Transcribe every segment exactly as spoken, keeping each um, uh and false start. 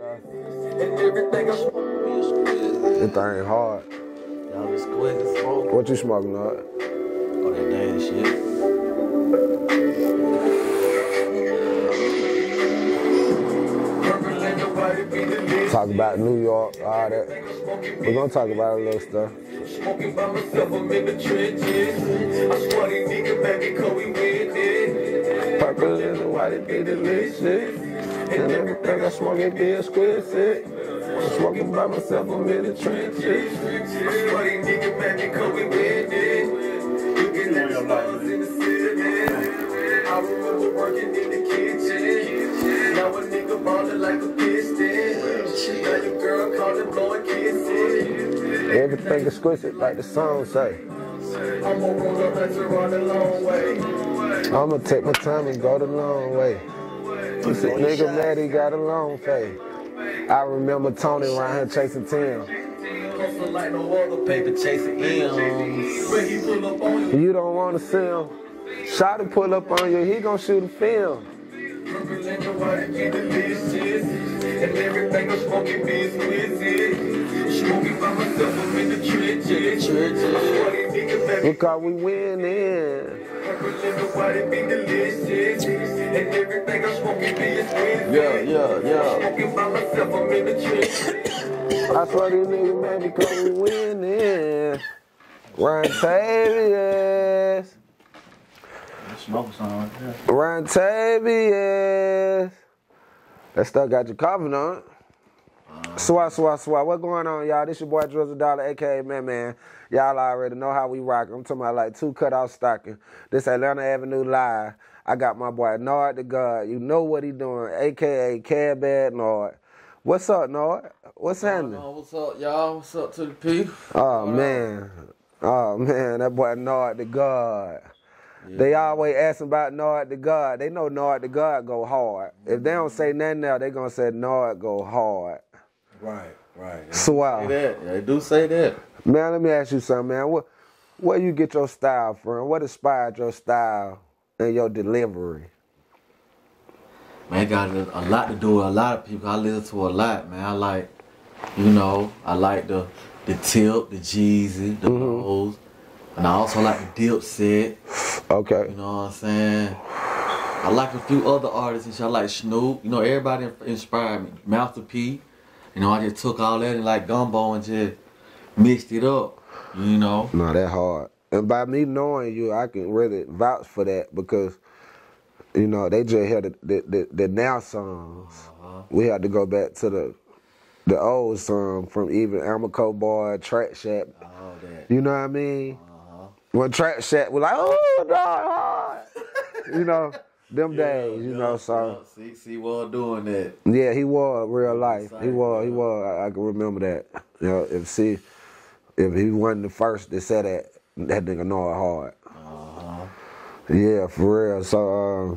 It thing hard. Y'all be squeezing smoke. What you smoking, Nard? Oh, that dang shit. Talk about New York, all that. We're gonna talk about a little stuff. Smoking by myself, I'm in the trenches. I swear these niggas baby, cause we win it. Purple is white, it be delicious. And everything I smoke, it be exquisite. I'm smoking by myself, I'm in the trenches. I swear these niggas baby, cause we win it. You get little stars in the city. I remember working in the kitchen. Now a nigga ballin' like a everything is squishy, like the song say. I'ma take my time and go the long way. This nigga mad he got a long face. I remember Tony around here chasing Tim. Like no other paper chasing him. You don't wanna see him. Shawty pull up on you, he gon' shoot a film. And everything I'm smoking be exquisite. Smoking by myself, I'm in the trenches. Because we winning. And everything I'm smoking be exquisite. Yeah, yeah, yeah. Smoking by myself, I'm in the trenches. I swear these niggas mad because we winning. Run Tavius. Smoke song. Run Tavius. That stuff got you covered on it. Swat, swat, swat. What's going on, y'all? This your boy Drizzle Dollar, a k a. Man Man. Y'all already know how we rock. I'm talking about like two cutout stocking. This Atlanta Avenue Live. I got my boy Nard the God. You know what he doing, a k a. Cab Bad Nard. What's up, Nard? What's happening? What's up, y'all? What's up to the people? Oh, what man. Up? Oh, man. That boy Nard the God. Yeah. They always ask about Nard the God. They know Nard the God go hard. If they don't say nothing now, they gonna say Nard go hard. Right, right. Swell. They do say that. Man, let me ask you something, man. What, where you get your style from? What inspired your style and your delivery? Man, it got a lot to do with a lot of people. I listen to a lot, man. I like, you know, I like the the Tip, the Jeezy, the mm-hmm. Blues. And I also like the Dipset. Okay. You know what I'm saying? I like a few other artists and shit. I like Snoop. You know, everybody inspired me. Master P. You know, I just took all that and like gumbo and just mixed it up. You know? No, that hard. And by me knowing you, I can really vouch for that because, you know, they just heard the, the, the, the now songs. Uh-huh. We had to go back to the the old song from even Amico Boy, Track Shack. All that. You know what I mean? Uh-huh. When Trap Shack was like, oh, dog, hard. You know, them yeah, days, you yeah, know, so. Yeah. See, see, was doing that. Yeah, he was real life. He was, he was, I, I can remember that. You know, if see, if he wasn't the first to say that, that nigga know it hard. Uh-huh. Yeah, for real. So, uh,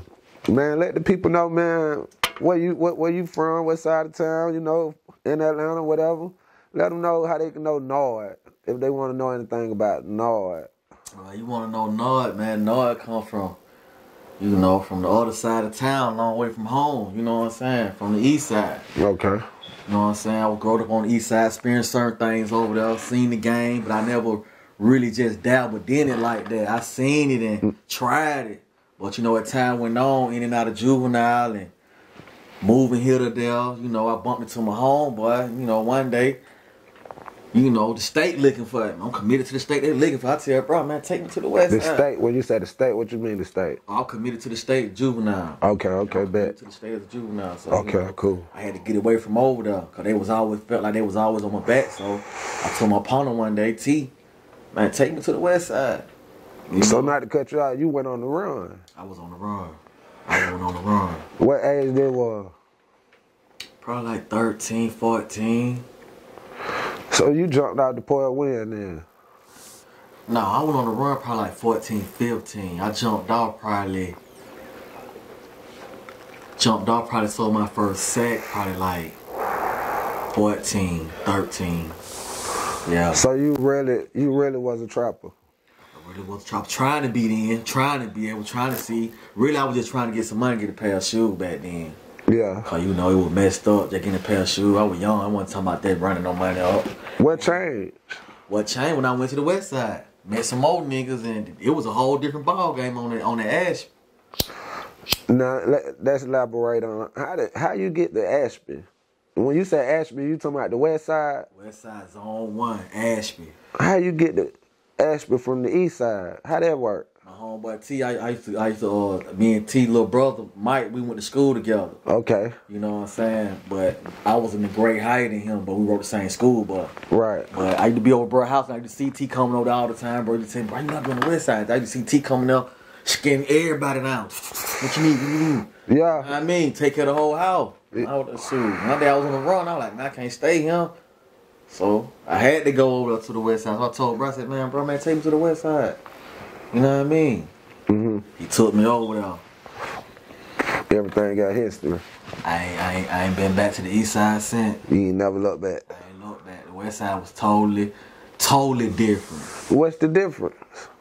man, let the people know, man, where you, where, where you from, what side of town, you know, in Atlanta, whatever. Let them know how they can know Nard, if they want to know anything about Nard. Uh, you want to know Nard, man. Nard come from, you know, from the other side of town, long way from home. You know what I'm saying? From the east side. Okay. You know what I'm saying? I was growing up on the east side, experienced certain things over there. Seen the game, but I never really just dabbled in it like that. I seen it and tried it. But, you know, as time went on, in and out of juvenile and moving here to there, you know, I bumped into my homeboy, you know, one day. You know, the state looking for it. I'm committed to the state. They looking for it. I tell her, bro, man, take me to the west side. The state? When you say the state, what you mean the state? I'm committed to the state juvenile. Okay, okay, I'm bet. To the state as a juvenile. So, okay, you know, cool. I had to get away from over there because they was always felt like they was always on my back. So I told my partner one day, T, man, take me to the west side. You so know? Not to cut you out, you went on the run. I was on the run. I went on the run. What age they were? Probably like thirteen, fourteen. So you jumped out the port when then? No, I went on the run probably like fourteen, fifteen. I jumped off probably, jumped off probably sold my first sack probably like fourteen, thirteen. Yeah. So you really, you really was a trapper? I really was a trapper. Trying to be then, trying to be able, trying to see. Really, I was just trying to get some money, get a pair of shoes back then. Yeah. Cause you know it was messed up. Just getting a pair of shoes. I was young. I wasn't talking about that running no money up. What changed? What changed when I went to the West Side? Met some old niggas and it was a whole different ball game on the on the Ashby. Now let, let's elaborate on how did, how you get to Ashby. When you say Ashby, you talking about the West Side? West Side Zone One, Ashby. How you get to Ashby from the East Side? How that work? My homeboy T, I, I used to, I used to, uh, me and T, little brother Mike, we went to school together. Okay. You know what I'm saying? But I was in a grade higher than him, but we were at the same school, but. Right. But I used to be over bro's house, and I used to see T coming over all the time, bro. You saying, bro, you not doing the West Side? I used to see T coming up, skinning everybody down. What you need? Mm. Yeah. I mean, take care of the whole house. It, I was, shoot, one day I was on the run, I was like, man, I can't stay here. So I had to go over to the West Side. So I told bro, I said, man, bro, man, take me to the West Side. You know what I mean? Mm-hmm. He took me over there. Everything got history. I ain't, I, ain't, I ain't been back to the East Side since. You ain't never looked back. I ain't looked back. The West Side was totally, totally different. What's the difference?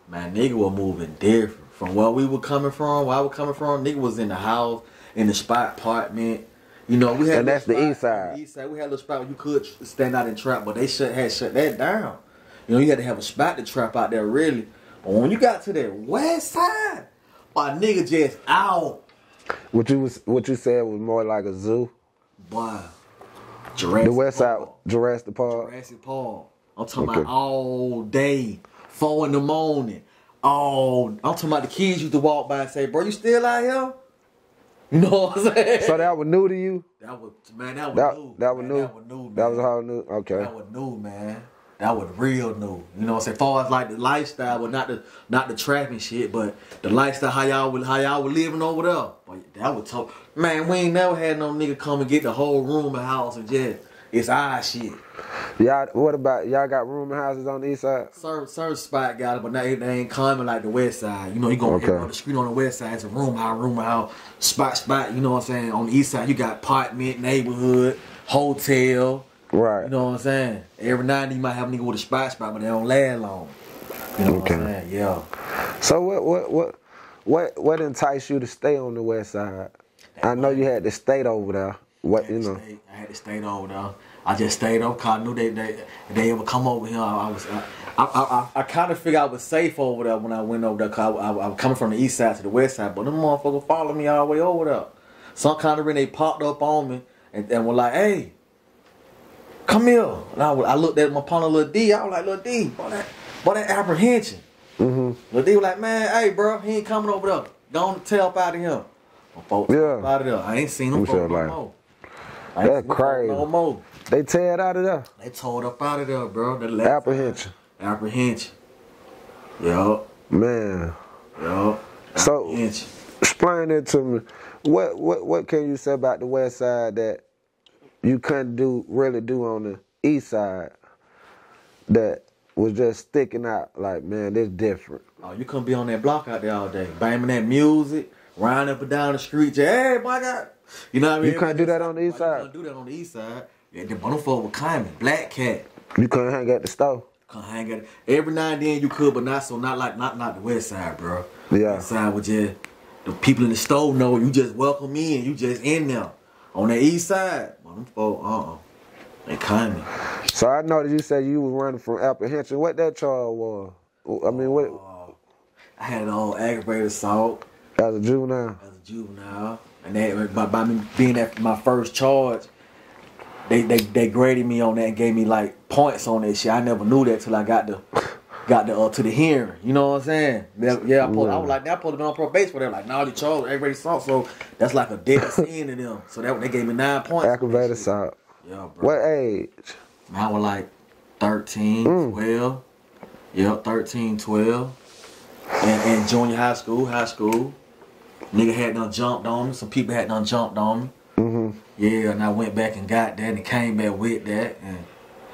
My nigga was moving different. From where we were coming from, where I was coming from, nigga was in the house, in the spot apartment. You know, we had and that's spot, the East Side. The East Side, we had a little spot where you could stand out and trap, but they shut, had shut that down. You know, you had to have a spot to trap out there, really. But when you got to that West Side, my nigga just out. What you was, what you said was more like a zoo. Boy, Jurassic the West Side, Park. Jurassic Park. Jurassic Park. I'm talking okay. about all day, four in the morning. All I'm talking about the kids used to walk by and say, "Bro, you still out here?" You know what I'm saying? So that was new to you. That was man. That was that, new. That was man, new. That was new. Man. That was all new. Okay. That was new, man. That was real new. You know what I'm saying? As far as like the lifestyle, but well, not the not the trap and shit, but the lifestyle, how y'all were, how y'all were living over there. But that was tough. Man, we ain't never had no nigga come and get the whole room and house and just, it's our shit. Y'all, what about, y'all got room and houses on the East Side? Certain, certain spot got it, but now they ain't coming like the West Side. You know, you gonna okay. on the street on the West Side, it's a room house, room house, spot, spot, you know what I'm saying? On the East Side, you got apartment, neighborhood, hotel. Right. You know what I'm saying? Every now and then you might have a nigga with a spot spot, but they don't last long. You know okay. what I'm saying? Yeah. So what what what what what enticed you to stay on the West Side? That I know way. You had to stay over there. What you know? Stay, I had to stay over there. I just stayed over because I knew they they if they ever come over here. I, I was I I, I, I kind of figured I was safe over there when I went over there because I, I, I was coming from the East Side to the West Side, but them motherfuckers followed me all the way over there. Some kind of reason they popped up on me and, and were like, hey. Come here. And I, I looked at my partner, Lil D. I was like, Lil D, boy, that, boy, that apprehension. Mm-hmm. Lil D was like, man, hey, bro, he ain't coming over there. Don't tell up out of him. My folks yeah. out of there. I ain't seen him for no more. That's crazy. No more. They tear it out of there. They tore it up out of there, bro. The last apprehension. Time. Apprehension. Yo. Man. Yo. So, explain it to me. What, what, what can you say about the West Side that you couldn't do really do on the East Side that was just sticking out like, man, this different? Oh, you couldn't be on that block out there all day, banging that music, riding up and down the street, just, hey, my God. You know what I mean? You couldn't do that on the East Side? You couldn't do that on the East Side. Yeah, the motherfucker was climbing, Black Cat. You couldn't hang at the store? Couldn't hang at the Every now and then you could, but not so, not like, not, not the West Side, bro. Yeah. West Side was just, the people in the store know you just welcome in, you just in there. On the East Side, well, them folks, uh-uh, they coming. So I know that you said you was running from apprehension. What that child was? I mean, what? Uh, I had an old aggravated assault. As a juvenile? As a juvenile. And that, by, by me being at my first charge, they, they they graded me on that and gave me, like, points on that shit. I never knew that till I got the, got the, uh, to the hearing. You know what I'm saying? That, yeah, I, pulled, yeah. I was like, that put them on probation for them. Like, nah, they charged aggravated assault. So that's like a dead sin to them. So that they gave me nine points. Aggravated assault. Yeah, bro. What age? Man, I was like thirteen, mm. twelve. Yeah, thirteen, twelve. And, and junior high school, high school. Nigga had done jumped on me. Some people had done jumped on me. Mm-hmm. Yeah, and I went back and got that and came back with that. And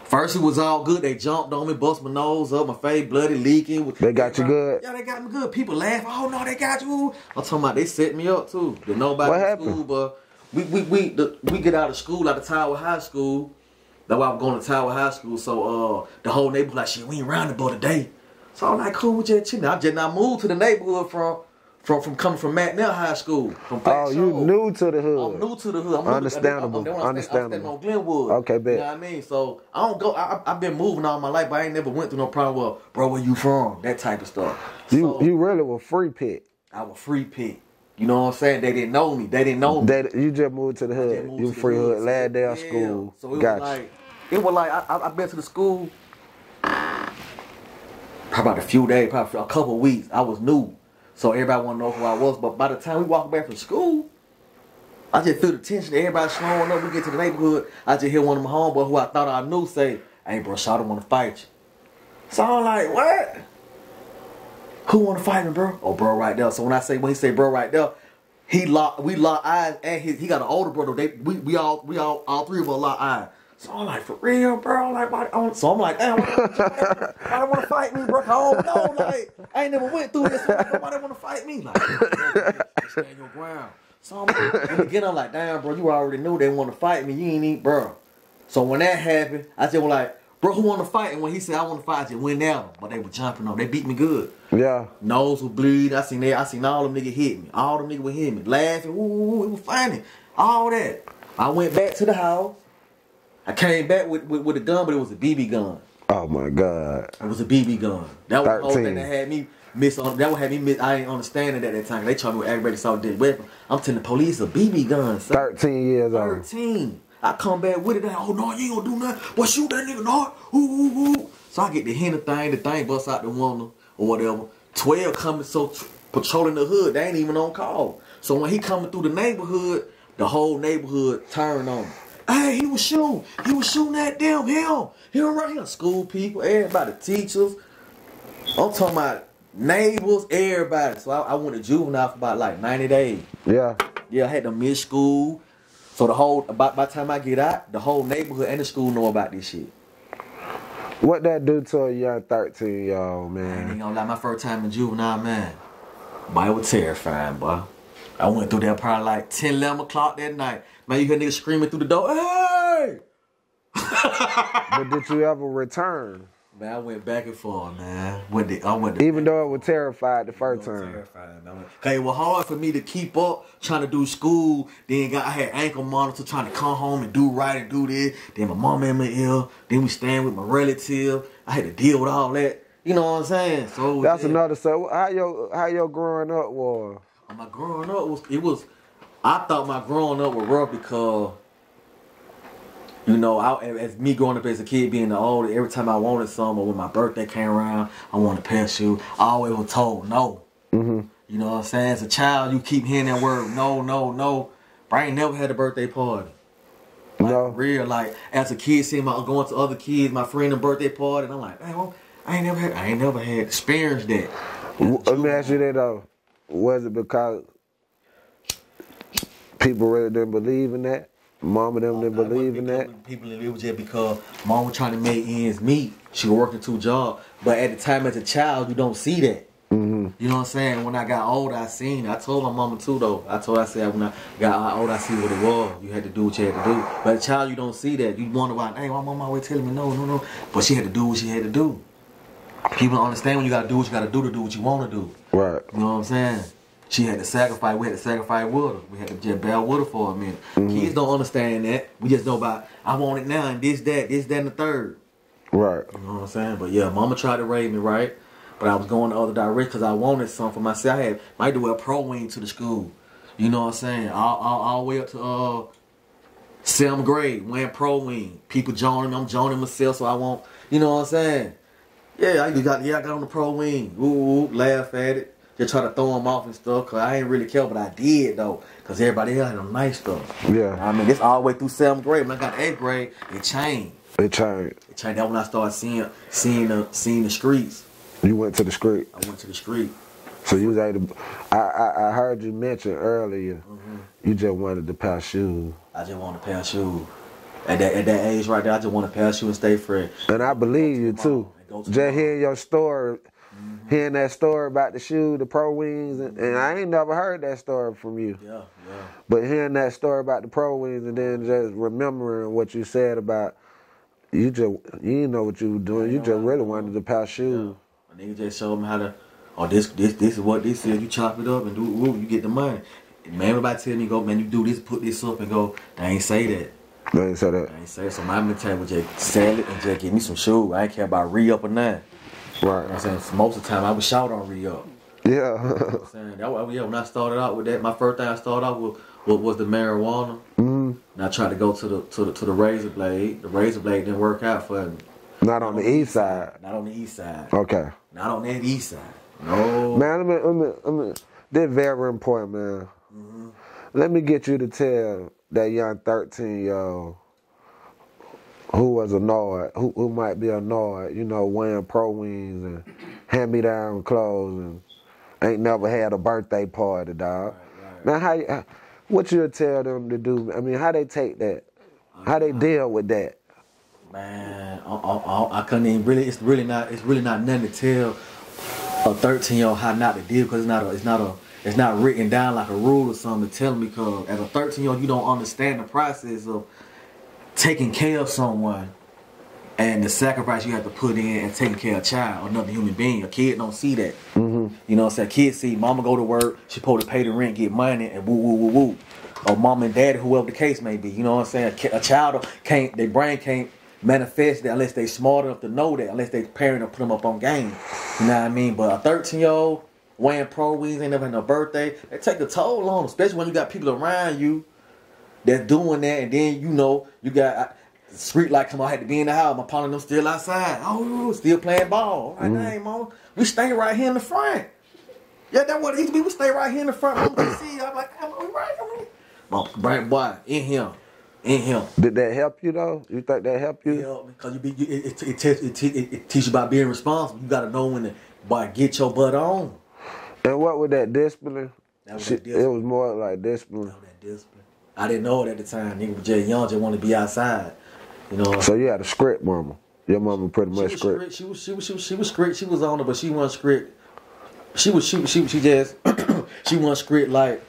first, it was all good. They jumped on me, bust my nose up, my face bloody, leaking. They got you good? Yeah, they got me good. People laugh. Oh, no, they got you. I'm talking about they set me up, too. There's nobody what in happened? School, but we we we, the, we get out of school, out of Tower High School. That's why I'm going to Tower High School. So uh, the whole neighborhood like, shit, we ain't round the boy today. So I'm like, cool, we just chilling. I just now moved to the neighborhood from, From from coming from Matt Nell High School. From oh, you Show. New to the hood. I'm new to the hood. I'm Understandable. To, I, I, I, I Understandable. I'm on Glenwood. Okay, bet. You know what I mean? So I don't go. I, I've been moving all my life, but I ain't never went through no problem with, bro, where you from? That type of stuff. You so, you really were free pick. I was free pick. You know what I'm saying? They didn't know me. They didn't know me. They, you just moved to the hood. You free hood. Laddell yeah. School. So it gotcha. was like, it was like I, I, I been to the school probably about a few days, probably a couple weeks. I was new. So everybody wanted to know who I was, but by the time we walked back from school, I just feel the tension. Everybody slowing up. We get to the neighborhood. I just hear one of my homeboys who I thought I knew say, "Hey, bro, Shawty want to fight you." So I'm like, "What? Who want to fight me, bro?" "Oh, bro, right there." So when I say when he say "bro, right there," he locked. We locked eyes, and he, he got an older brother. They we we all we all all three of us locked eyes. So I'm like, "For real, bro?" Like, my, I'm, so I'm like, "Damn, why don't want to fight me, bro? I don't know. Like, I ain't never went through this. Nobody want to fight me. Like, stand your ground." So I'm like, and again, I'm like, "Damn, bro, you already knew they want to fight me. You ain't even, bro." So when that happened, I just was like, "Bro, who want to fight?" And when he said, "I want to fight," I just went down. But they were jumping on. They beat me good. Yeah. Nose was bleed. I seen they, I seen all them niggas hit me. All them niggas would hit me, laughing. Ooh, it was funny. All that. I went back to the house. I came back with, with, with a gun, but it was a B B gun. Oh my God! It was a B B gun. That was the whole thing that had me miss. That would have me miss. I ain't understanding that at that time. They charged me with aggravated assault with a weapon. I'm telling the police a B B gun. Son. Thirteen years old. Thirteen. I come back with it. And, "Oh no, you ain't gonna do nothing. Well, shoot that nigga, Nard. Ooh, ooh, ooh." So I get the hen of thing. The thing busts out the window or whatever. Twelve coming, so patrolling the hood. They ain't even on call. So when he coming through the neighborhood, the whole neighborhood turned on him. "Hey, he was shooting. He was shooting at them. Him. Him right here." School people, everybody, teachers. I'm talking about neighbors, everybody. So I, I went to juvenile for about like ninety days. Yeah. Yeah, I had to miss school. So the whole, by, by the time I get out, the whole neighborhood and the school know about this shit. What that do to a young thirteen-year-old, man? I ain't gonna lie, my first time in juvenile, man. Boy, it was terrifying, boy. I went through there probably like ten, eleven o'clock that night. Man, you hear niggas screaming through the door, "Hey!" But did you ever return? Man, I went back and forth, man. Went to, I went to Even though it was terrified the first time. Terrified, man. Cause it was hard for me to keep up trying to do school. Then got, I had ankle monitor trying to come home and do right and do this. Then my mom and me ill. Then we staying with my relative. I had to deal with all that. You know what I'm saying? So that's yeah. another. So how your how your growing up was? My growing up was it was. I thought my growing up was rough because, you know, I, as me growing up as a kid, being the older, every time I wanted something, or when my birthday came around, I wanted a pair of shoes. I always was told no. Mm-hmm. You know what I'm saying? As a child, you keep hearing that word no, no, no. But I ain't never had a birthday party. Like, no. Real, like, as a kid, seeing my going to other kids, my friend a birthday party, and I'm like, "Hey, well, I ain't never had, I ain't never had experienced that." Let me ask you that though. Was it because people really didn't believe in that? Mama them didn't I believe in that? People, it was just because mama was trying to make ends meet. She was working two jobs. But at the time, as a child, you don't see that. Mm-hmm. You know what I'm saying? When I got older, I seen it. I told my mama too, though. I told her, I said, when I got older, I see what it was. You had to do what you had to do. But as a child, you don't see that. You wonder why, "Hey, my mama always telling me no, no, no." But she had to do what she had to do. People don't understand when you got to do what you got to do to do what you want to do. Right. You know what I'm saying? She had to sacrifice. We had to sacrifice with her. We had to just bear with her for a minute. Mm-hmm. Kids don't understand that. We just know about, "I want it now," and this, that, this, that, and the third. Right. You know what I'm saying? But yeah, mama tried to raise me, right? But I was going the other direction because I wanted something for myself. I had, I had to wear pro wing to the school. You know what I'm saying? All, all, all the way up to uh, seventh grade, wearing pro wing. People joining me. I'm joining myself, so I won't, you know what I'm saying? Yeah, I got yeah, I got on the pro wing. Ooh, ooh, laugh at it. Just try to throw them off and stuff. Cause I ain't really care, but I did though. Cause everybody else had them nice stuff. Yeah. I mean, it's all the way through seventh grade. When I got eighth grade, it changed. It changed. It changed. That's when I started seeing, seeing the, seeing the streets. You went to the street. I went to the street. So you was able. To, I, I I heard you mention earlier. Mm-hmm. You just wanted to pair shoes. I just wanted to pair shoes. At that at that age right there, I just wanted to pair shoes and stay fresh. And I believe you too. Just hearing your story, mm-hmm. hearing that story about the shoe, the pro wings, and, and I ain't never heard that story from you. Yeah, yeah. But hearing that story about the pro wings and then just remembering what you said about, you just, you didn't know what you were doing. You just really wanted to pass shoes. Yeah. A nigga just showed me how to or this this this is what this is. You chop it up and do woo, you get the money. Man, everybody tell me, go, man, you do this, put this up and go, I ain't say that. I ain't say that. I ain't say that. So my mentality was just sell it and just get me some shoes. I ain't care about re-up or nothing. Right. You know what I'm saying? Most of the time I was short on re-up. Yeah. You know what I'm saying? That was, yeah, when I started out with that, my first thing I started out with was, was the marijuana. Mm. And I tried to go to the to the to the razor blade. The razor blade didn't work out for me. Not on the east side. Not on the east side. Okay. Not on that east side. No. Man, I mean, I mean, I mean, they're very important, man. Mm-hmm. Let me get you to tell that young thirteen-year-old who was annoyed, who, who might be annoyed, you know, wearing pro wings and hand-me-down clothes and ain't never had a birthday party, dog. Right, right. Now, how, what you tell them to do? I mean, how they take that? How they deal with that? Man, I, I, I couldn't even really. It's really not. It's really not nothing to tell a thirteen-year-old how not to deal, because it's not a. It's not a. It's not written down like a rule or something to tell me, because as a thirteen-year-old, you don't understand the process of taking care of someone and the sacrifice you have to put in and taking care of a child or another human being. A kid don't see that. Mm-hmm. You know what I'm saying? Kids see mama go to work, she supposed to pay the rent, get money, and woo, woo, woo, woo. Or mom and dad, whoever the case may be. You know what I'm saying? A child can't, their brain can't manifest that unless they smart enough to know that, unless their parent will put them up on game. You know what I mean? But a thirteen-year-old, wearing pro wings, ain't never had no birthday. They take the toll on them, especially when you got people around you that's doing that, and then you know you got I, the street light come on. I had to be in the house. My partner them still outside. Oh, still playing ball. Right, mm. Dang, mama, we stay right here in the front. Yeah, that what it used to be. We stay right here in the front. Mama can see. I'm like, I'm right, I'm right. My bright boy in him, in him. Did that help you though? You think that helped you? Yeah, because you be you, it it, it, it, it it teach you about being responsible. You got to know when to, boy, get your butt on. And what was that discipline? That was that discipline. It was more like discipline. That was that discipline. I didn't know it at the time. Nigga was just young, just wanted to be outside. You know. So you had a script, mama. Your mama pretty much she script. script. She was, she was, she was, she was script. She was on it, but she wasn't script. She was, she, she, she just, she wasn't script like.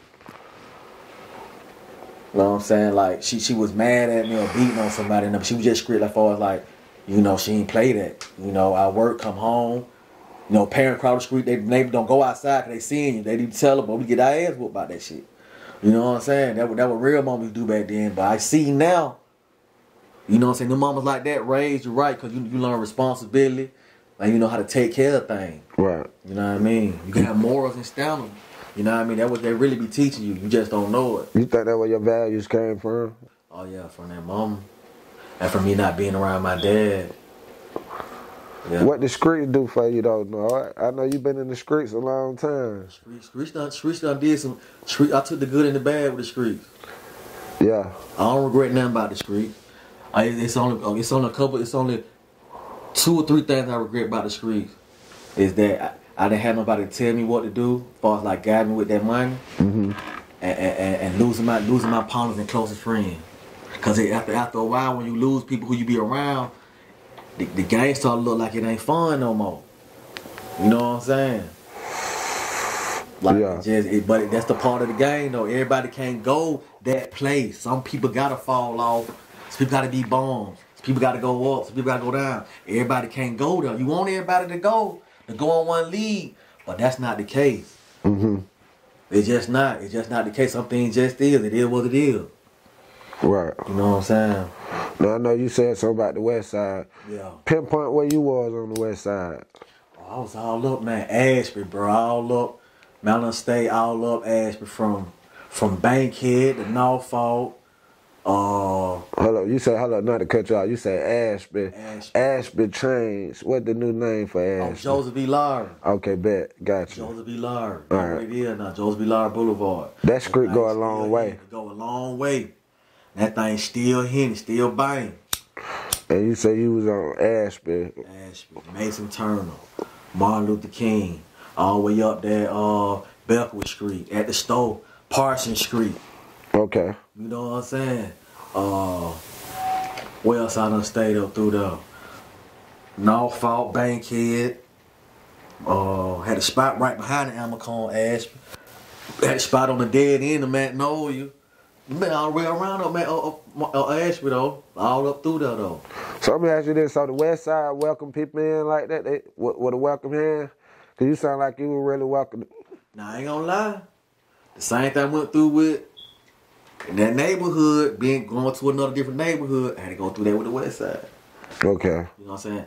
You know what I'm saying? Like she, she was mad at me or beating on somebody, but she was just script like far as like, you know, she ain't play that. You know, I work, come home. You know, parents crowd the street, they neighbors don't go outside because they seeing you. They need to tell them, but we get our ass whooped by that shit. You know what I'm saying? That was, that what real mamas do back then. But I see now, you know what I'm saying? Them mamas like that raised you right because you, you learn responsibility and you know how to take care of things. Right. You know what I mean? You can have morals and stamina. You know what I mean? That's what they really be teaching you. You just don't know it. You think that's where your values came from? Oh, yeah, from that mama. And from me not being around my dad. Yeah. What the streets do for you though? No, I, I know you've been in the streets a long time. Streets, streets done, streets done did some. Street, I took the good and the bad with the streets. Yeah. I don't regret nothing about the streets. I, it's only, it's only a couple, it's only two or three things I regret about the streets. Is that I, I didn't have nobody tell me what to do, as far as like guiding me with that money, mm-hmm. and, and, and losing my losing my partners and closest friends. Cause it, after after a while, when you lose people who you be around. The, the game started to look like it ain't fun no more. You know what I'm saying? Like, yeah. just, it, but that's the part of the game, though. Everybody can't go that place. Some people got to fall off. Some people got to be bombed. Some people got to go up. Some people got to go down. Everybody can't go there. You want everybody to go, to go on one league, but that's not the case. Mm-hmm. It's just not. It's just not the case. Some things just is. It is what it is. Right. You know what I'm saying? Now, I know you said something about the west side. Yeah. Pinpoint where you was on the west side. Oh, I was all up, man. Ashby, bro. All up. Mountain State, all up. Ashby from from Bankhead to Norfolk. Uh, hello, you said, hello, not to cut you off. You said Ashby. Ashby. Ashby changed. What the new name for Ashby? Oh, Joseph B. Larry. Okay, bet. Gotcha. Joseph B. Larry. All right. Right here now, Joseph B. Larry Boulevard. That street go a long way. Go a long way. That thing still hitting, still banging. And you say you was on Ashby. Ashby, Mason Turner, Martin Luther King, all the way up there, uh, Bethel Street, at the store, Parsons Street. Okay. You know what I'm saying? Uh, where else I done stayed up through there? Norfolk, Bankhead. Uh, had a spot right behind the Amacon, Ashby. Had a spot on the dead end of Matt Nell. Man, all the way around up, man. Oh, oh, oh, Ashby, though. All up through there, though. So, let me ask you this. So, the west side welcome people in like that? They, with, with a welcome hand? Cause you sound like you were really walking. Nah, I ain't gonna lie. The same thing I went through with in that neighborhood, being going to another different neighborhood, I had to go through that with the West Side. Okay. You know what I'm saying?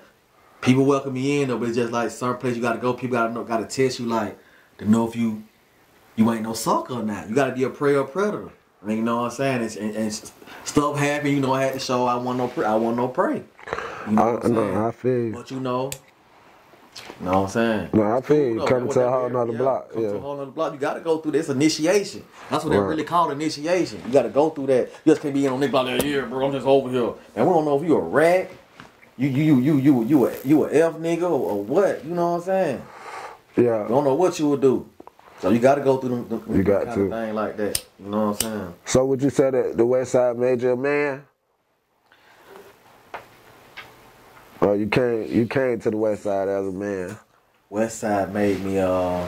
People welcome me in though, but it's just like certain place you gotta go. People gotta know, gotta test you like to know if you you ain't no sucker or not. You gotta be a prayer predator. I mean, you know what I'm saying? It's, and, and stuff happened. You know, I had to show I want no pray. I want no pray. You know I, what I'm saying? No, I feel you. But you know. You know what I'm saying? No, I feel you. Cool, coming to a whole nother yeah, block. Come yeah. to a whole nother block. You got to go through this initiation. That's what right. they really call initiation. You got to go through that. You just can't be in on this block like, yeah, bro, I'm just over here. And we don't know if you a rat, you you you you you you a, you a elf nigga or what. You know what I'm saying? Yeah. You don't know what you would do. So you got to go through them, them, you them got kind to. Of thing like that. You know what I'm saying? So would you say that the West Side made you a man? Well, you came you came to the West Side as a man. West Side made me uh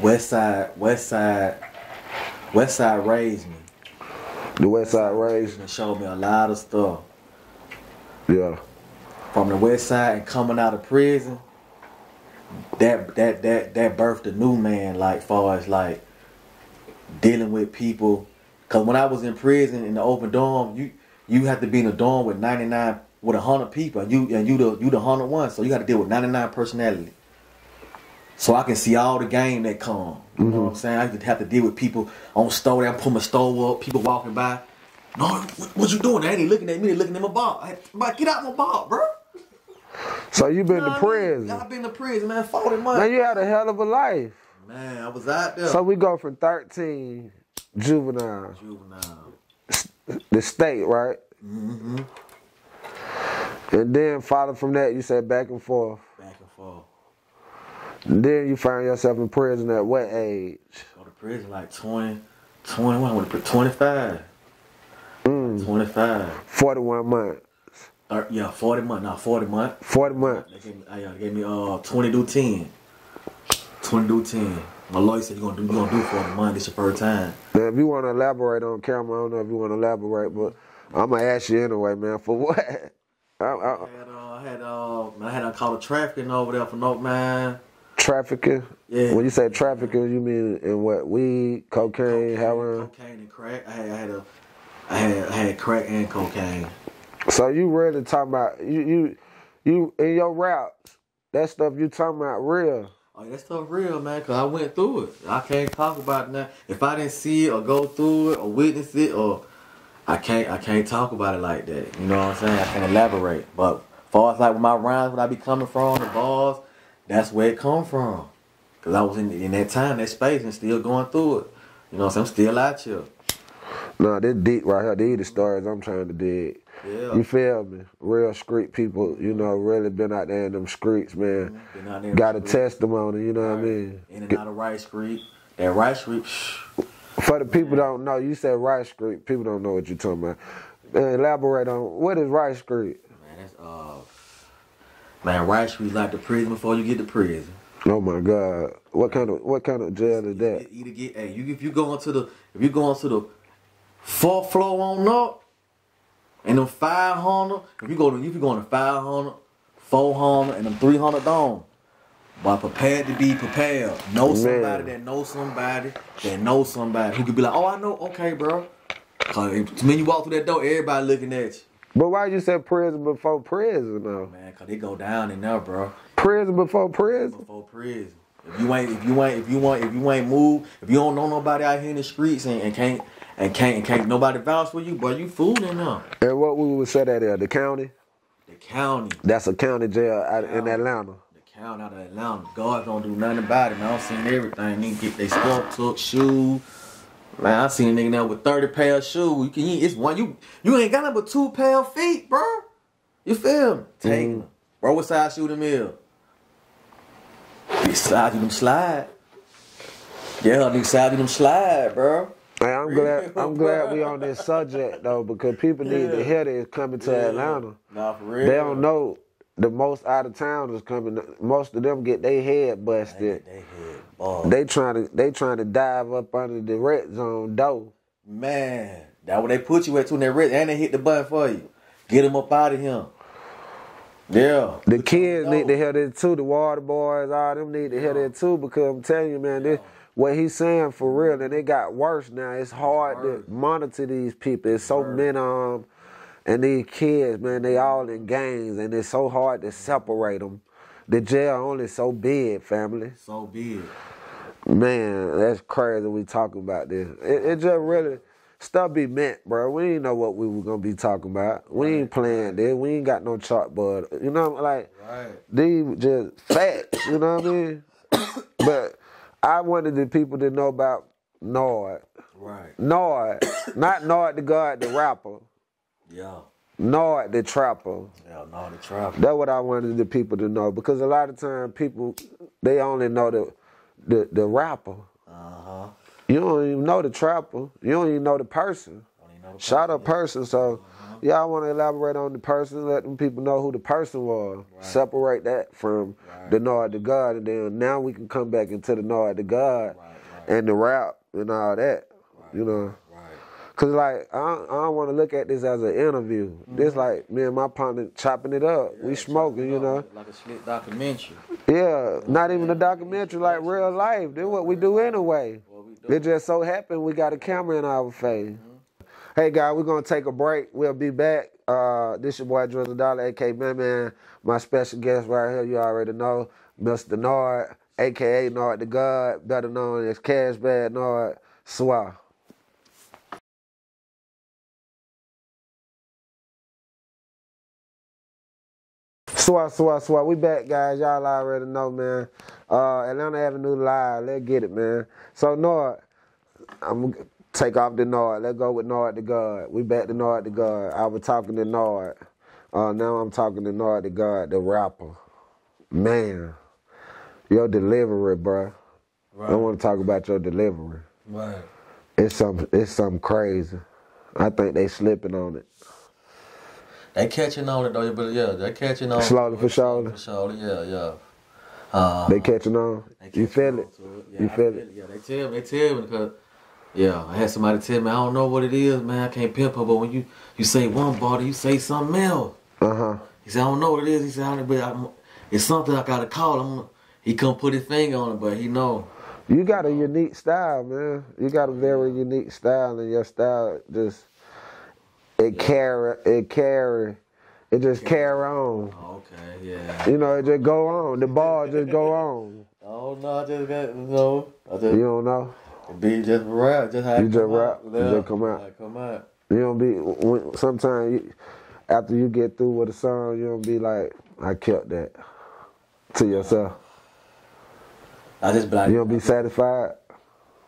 West Side West Side West Side raised me. The West Side raised me. Showed me a lot of stuff. Yeah. From the West Side and coming out of prison, that that that that birthed a new man, like far as like dealing with people. Cause when I was in prison in the open dorm, you You have to be in a dorm with ninety-nine, with a hundred people, and you and you the you the hundred one. So you got to deal with ninety-nine personality. So I can see all the game that come. You mm-hmm. know what I'm saying? I could have to deal with people on store. I pull my store up. People walking by. No, what, what you doing? They ain't looking at me. They looking at my ball. I, like, get out my ball, bro. So you been nah, to prison? Y'all been to prison, man. Forty months. Man, you had a hell of a life. Man, I was out there. So we go from thirteen juvenile. Juvenile. The state, right? Mm-hmm. And then following from that, you said back and forth. Back and forth. And then you find yourself in prison at what age? Go to prison like twenty, twenty-one, I went to twenty-five. Mm. twenty-five. forty-one months. Uh, yeah, forty months. Nah, forty months. forty months. They gave me, I, uh, gave me uh, twenty do ten. twenty do ten. My lawyer said, you're going to do, do for the money. This your first time. Man, if you want to elaborate on camera, I don't know if you want to elaborate, but I'm going to ask you anyway, man. For what? I, I, I had, uh, I had, uh, man, I had a call of trafficking over there for no man. Trafficking? Yeah. When you say trafficking, you mean in what? Weed, cocaine, cocaine heroin? Cocaine and crack. I had, I had, a, I had, I had crack and cocaine. So you really talking about, you, you, you in your routes, that stuff you talking about real. Like, that stuff real, man, because I went through it. I can't talk about it now. If I didn't see it or go through it or witness it, or I can't I can't talk about it like that. You know what I'm saying? I can't elaborate. But far as like with my rhymes, where I be coming from, the bars, that's where it come from. Because I was in, in that time, that space, and still going through it. You know what I'm saying? I'm still out here. Nah, this deep right here, these are the stories I'm trying to dig. Yeah. You feel me? Real street people, you know, really been out there in them streets, man. Been out there got a street. Testimony, you know right. what I mean? In and out of Rice Street. That Rice Street. For the people man. Don't know, you said Rice Street. People don't know what you're talking about. Man, elaborate on, what is Rice Street? Man, that's, uh, man, Rice Street like the prison before you get to prison. Oh my God. What kind of, what kind of jail is that? Either get, hey, you, if you go into the, if you go into the fourth floor on up, and them five hundred, if you go to, if you go to five hundred, four hundred, and them three hundred dome, but prepared to be prepared. Know somebody that knows somebody that knows somebody who could be like, oh, I know, okay, bro. Cause when you walk through that door, everybody looking at you. But why you said prison before prison, though? Man, cause they go down in there, bro. Prison before prison. Before prison. If you ain't, if you ain't, if you want, if you ain't moved, if you don't know nobody out here in the streets and, and can't. And can't, and can't nobody vouch for you, but you fooling them. And what we would say that there, the county? The county. That's a county jail out county. In Atlanta. The county out of Atlanta. Guards don't do nothing about it, man. I've seen everything. Niggas get their stuff took, shoes. Man, I seen a nigga now with thirty pair of shoes. You can, it's one, you you ain't got nothing but two pair of feet, bro. You feel me? Take them. Mm-hmm. Bro, what size shoe them is? You size you them slide. Yeah, nigga size you them slide, bro. Man, I'm glad I'm glad we on this subject though, because people need yeah. to hear this coming to yeah. Atlanta. Nah, for real. They don't know the most out of towners coming. Most of them get their head busted. They, head they trying to they trying to dive up under the red zone door. Man, that's where they put you at too in that red, and they hit the button for you. Get them up out of here. Yeah. The kids need to hear that too. The water boys, all them need to hear that too, because I'm telling you, man, this what he's saying for real, and it got worse now. It's hard to monitor these people. It's so many um, and these kids, man, they all in gangs, and it's so hard to separate them. The jail only so big, family. So big. Man, that's crazy we talking about this. It, it just really, stuff be meant, bro. We didn't know what we were going to be talking about. We right. ain't playing this. We ain't got no chalkboard. You know what I mean? Like, right. these just facts, you know what I mean? But I wanted the people to know about Nard. Right. Nard. Not Nard the God, the rapper. Yeah. Nard the trapper. Yeah, Nard the trapper. That's what I wanted the people to know, because a lot of times people, they only know the the, the rapper. Uh-huh. You don't even know the trapper. You don't even know the person. Don't even know the person. Shot a person. So, uh-huh. yeah, I want to elaborate on the person, let them people know who the person was. Right. Separate that from right. the Nard the God, and then now we can come back into the Nard the God right, right. and the rap and all that, right. you know. Cause like I, I don't want to look at this as an interview. Mm-hmm. This like me and my partner chopping it up. Yeah, we smoking, you know. Like a slick documentary. Yeah, not even a documentary, like real life. That's what we do anyway. We do. It just so happened we got a camera in our face. Mm-hmm. Hey guys, we're gonna take a break. We'll be back. Uh, this your boy Drizzle Dollar, aka Man Man. My special guest right here, you already know, Mister Nard, aka Nard the God, better known as Cab Bad Nard. Swah. Swat, swat, swat. We back, guys. Y'all already know, man. Uh, Atlanta Avenue Live. Let's get it, man. So, Nard, I'm going to take off the Nard. Let's go with Nard the God. We back to Nard the God. I was talking to Nard. Uh, now I'm talking to Nard the God, the rapper. Man, your delivery, bro. Right. I want to talk about your delivery. Right. It's something, it's something crazy. I think they slipping on it. They catching on it though, but yeah, they catching on. Slowly for shoulder. For shoulder, yeah, yeah. Uh, they catching on. They catching you feel it. it. Yeah, you feel, feel it. it. Yeah, they tell me. They tell me because yeah, I had somebody tell me I don't know what it is, man. I can't pimp her, but when you you say one body, you say something else. Uh huh. He said I don't know what it is. He said I, but I, it's something I gotta call him. He come put his finger on it, but he know. You got a unique style, man. You got a very unique style, and your style just. It carry, it carry, it just carry on. Okay, yeah. You know, it just go on. The ball just go on. Oh no, I just got no. I just, you don't know. Be just rap, just how you, you just rap, you just come out. I come out. You don't be. When, sometimes you, after you get through with a song, you don't be like, I kept that to yourself. I just be like, you don't be satisfied.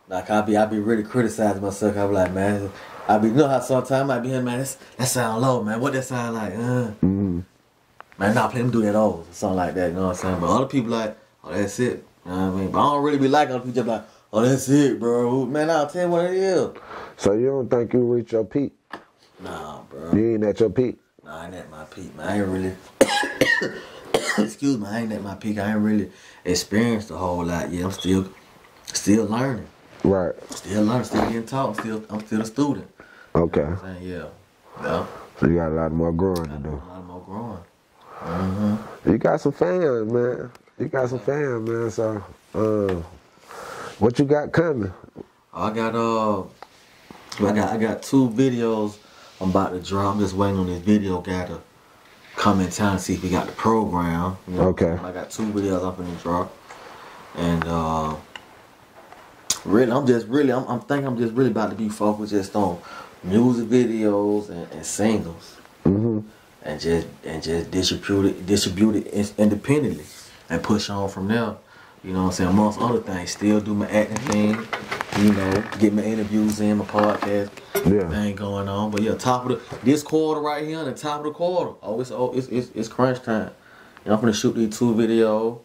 Like I be, I be really criticizing myself. I be like, man. I be, you know how sometimes I be here, man, that's, that sound low, man. What that sound like? Uh. Mm-hmm. Man, nah, play them do that old, something like that, you know what I'm saying? But other people like, oh, that's it. You know what I mean? But I don't really be like other people just like, oh, that's it, bro. Man, I'll tell you what it is. So you don't think you reach your peak? Nah, bro. You ain't at your peak? Nah, I ain't at my peak, man. I ain't really, excuse me, I ain't at my peak. I ain't really experienced a whole lot yet. I'm still, still learning. Right. Still learning, still getting taught, still, I'm still a student. Okay. You know what I'm saying? Yeah. Yeah. So you got a lot more growing to do. A lot more growing. Mm-hmm. You got some fans, man. You got some fans, man. So, uh, what you got coming? I got uh, I got I got two videos I'm about to drop. I'm just waiting on this video guy to come in town and see if he got the program. You know? Okay. I got two videos I'm gonna drop, and uh, really, I'm just really I'm, I'm thinking I'm just really about to be focused just on. Music videos and, and singles, mm-hmm. and just and just distribute it, distribute it independently, and push on from there. You know what I'm saying? Amongst other things, still do my acting thing. You know, get my interviews in, my podcast yeah. thing going on. But yeah, top of the this quarter right here, the top of the quarter. Oh, it's oh, it's it's, it's crunch time. And I'm gonna shoot these two videos.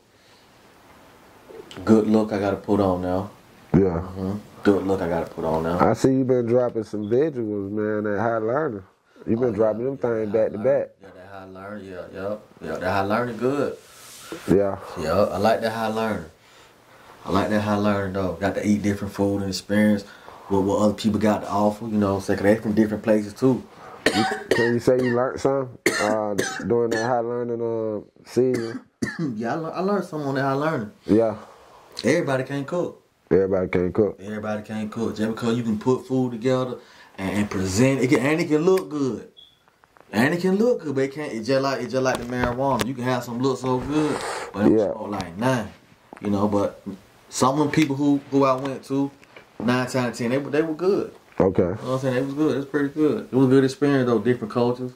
Good look, I gotta put on now. Yeah. Mm-hmm. Look, I gotta put on now. I see you been dropping some visuals, man. At High Learner, you been oh, yeah, dropping them yeah, things back to back. Yeah, that High Learner, yeah, yeah, yeah. That High Learner, good. Yeah. Yeah, I like that High Learner. I like that High Learner though. Got to eat different food and experience what what other people got to offer. You know, so they from different places too. You, can you say you learned something? uh, during that high learning uh, season? Yeah, I, le I learned something on that high learning. Yeah. Everybody can't cook. Everybody can't cook. Everybody can't cook. Just because you can put food together and, and present it, can, and it can look good. And it can look good, but it can't. It's just like it's just like the marijuana. You can have some look so good, but it's yeah. all like nine. You know, but some of the people who who I went to, nine out of ten, they they were good. Okay. You know what I'm saying? It was good. It was pretty good. It was a good experience though. Different cultures.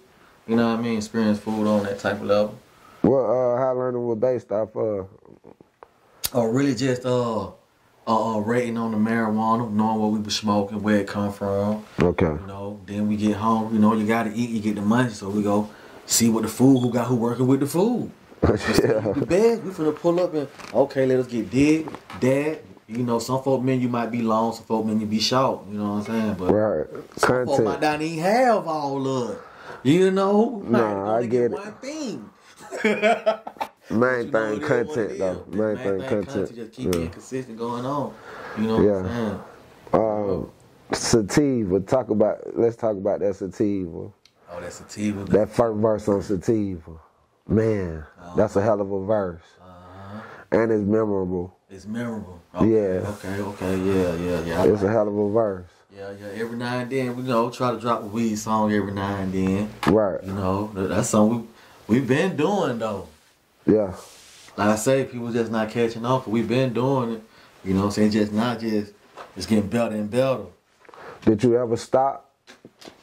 You know what I mean? Experience food on that type of level. Well, uh, high learning was based off of? Oh, really? Just uh. Uh, uh, rating on the marijuana, knowing what we was smoking, where it come from. Okay. You know, then we get home. You know, you gotta eat. You get the money, so we go see what the food. Who got who working with the food? Yeah. The best. We finna pull up and okay, let us get dig, dad. You know, some folk menu might be long, some folk menu be short. You know what I'm saying? But right. Some Content. folk might not even have all of. You know? Nah, I get, get it. One thing. Main thing, content though. Main thing, content. content. Just keep being yeah. consistent, going on. You know yeah. what I'm saying? Um, Sativa. Talk about. Let's talk about that Sativa. Oh, that Sativa. That first verse on Sativa. Man, oh, that's a hell of a verse. Uh-huh. And it's memorable. It's memorable. Okay, yeah. Okay. Okay. Yeah. Yeah. Yeah. It's a hell of a verse. Yeah, yeah. Every now and then, we you know try to drop a weed song every now and then. Right. You know, that's something we we've been doing though. Yeah. Like I say, people just not catching on, but we've been doing it. You know what I'm saying? Just not just, it's getting better and better. Did you ever stop?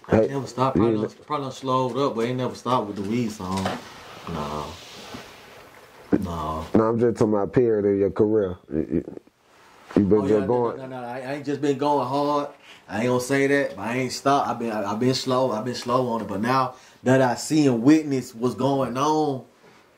I hey, never stopped. Probably, done, probably done slowed up, but I ain't never stopped with the weed song. No. No. No, I'm just talking about period in your career. You've you been oh, just yeah, going. No, no, no, I ain't just been going hard. I ain't gonna say that, but I ain't stopped. I've been, I, I been slow. I've been slow on it, but now that I see and witness what's going on,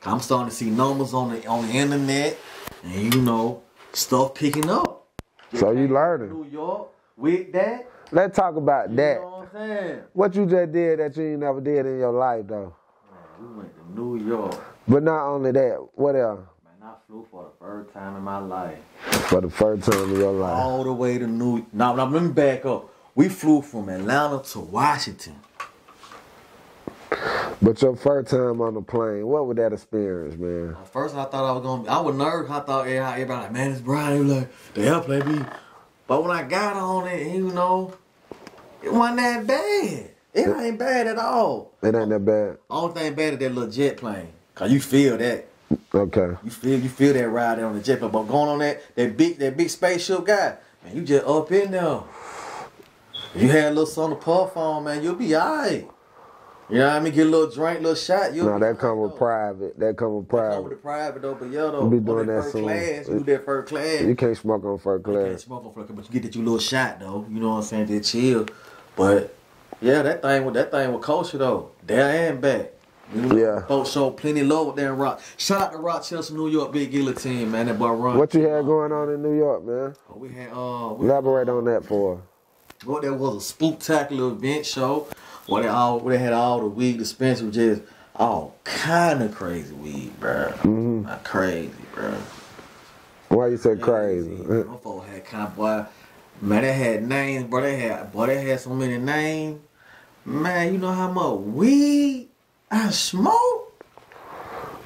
I'm starting to see numbers on the on the internet, and you know stuff picking up. Just so you learning. New York with that. Let's talk about you that. You know what I'm saying? What you just did that you ain't never did in your life though. Man, we went to New York. But not only that, what else? Man, I flew for the first time in my life. For the first time in your life. All the way to New York. Now, now let me back up. We flew from Atlanta to Washington. But your first time on the plane, what was that experience, man? At first, I thought I was going to be, I was nervous. I thought everybody, everybody like, man, it's Brian. He was like, the airplane be. But when I got on it, you know, it wasn't that bad. It, it ain't bad at all. It ain't that bad. Only thing bad is that little jet plane. Because you feel that. Okay. You feel you feel that ride there on the jet plane. But going on that, that big that big spaceship guy, man, you just up in there. You had a little something to puff on, man, you'll be all right. You know what I mean? Get a little drink, a little shot. No, that come with private. That come with private. That come with private, though. But yeah, though. You be doing that first class. You do that first class. You can't smoke on first class. You can't smoke on first class, but you get that you little shot, though. You know what I'm saying? They chill. But, yeah, that thing with that thing with culture, though. There and back. You know, yeah. Folks show plenty love with that rock. Shout out to Rochester, New York, Big Guillotine, man. That boy Ron. What you had going on in New York, man? Oh, we had, uh... We Elaborate had, uh, on that for Well, there was a spooktacular event show. Well, they all they had all the weed dispensary was just all kind of crazy weed, bro. Mm-hmm. Not crazy, bro. Why you say crazy? crazy? My folks had kind of boy, man. They had names, bro. They had, boy. They had so many names, man. You know how much weed I smoked?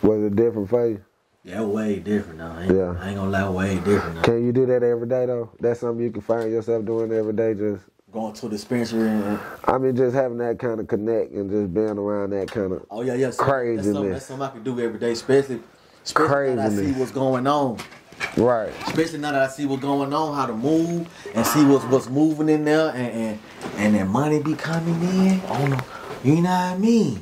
Was it different for you? Yeah, way different though. I ain't, yeah, I ain't gonna lie, way different. Though. Can you do that every day though? That's something you can find yourself doing every day, just. Going to the dispensary and... I mean, just having that kind of connect and just being around that kind of oh, yeah, yeah. So craziness. That's something, that's something I can do every day, especially, especially craziness. Now that I see what's going on. Right. Especially now that I see what's going on, how to move, and see what's, what's moving in there, and, and, and that money be coming in. Oh, no. You know what I mean?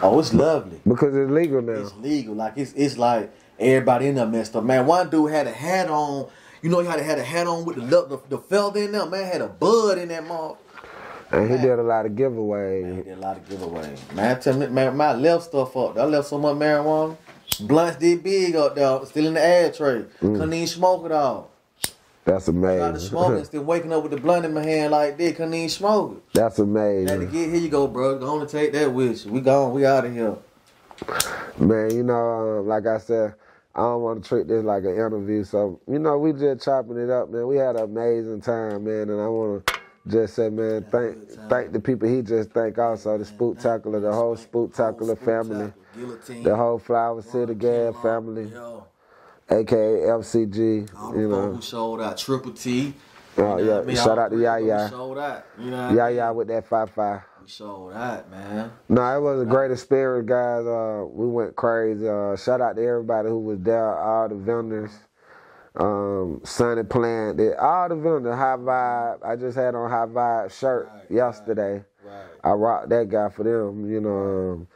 Oh, it's lovely. Because it's legal now. It's legal. Like, it's, it's like everybody in there messed up. Man, one dude had a hat on. You know how they had a hat on with the the, the felt in there? Man, had a bud in that mall. And he man, did a lot of giveaways. Man, he did a lot of giveaways. Man, I tell me, man, my left stuff up. I left so much marijuana. Blunts did big up there. Still in the ad tray. Mm. Couldn't even smoke it all. That's amazing. I started smoking, still waking up with the blunt in my hand like this. Couldn't even smoke it. That's amazing. Had to get, here you go, bro. Go on and take that with you. We gone. We out of here. Man, you know, like I said, I don't want to treat this like an interview, so, you know, we just chopping it up, man. We had an amazing time, man, and I want to Just said, man, thank thank the people. He just thank also the Spooktacular, the whole Spooktacular family, the whole Flower City Gab family, A K A F C G. You know, showed out Triple T. Oh yeah, shout out to Yaya. Showed out, you know. Yaya with that five five. We showed out, man. No, it was a great experience, guys. Uh, we went crazy. Uh, shout out to everybody who was there, all the vendors. Um, Sunny Plant, all the vendors, High Vibe. I just had on High Vibe shirt right, yesterday. Right, right. I rocked that guy for them, you know.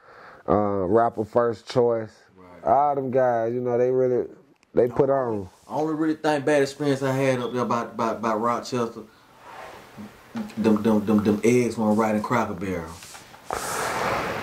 Um, uh, rapper First Choice. Right. All them guys, you know, they really, they put on. I only really think bad experience I had up there by, by, by Rochester, them them them, them eggs when I'm riding Cracker Barrel.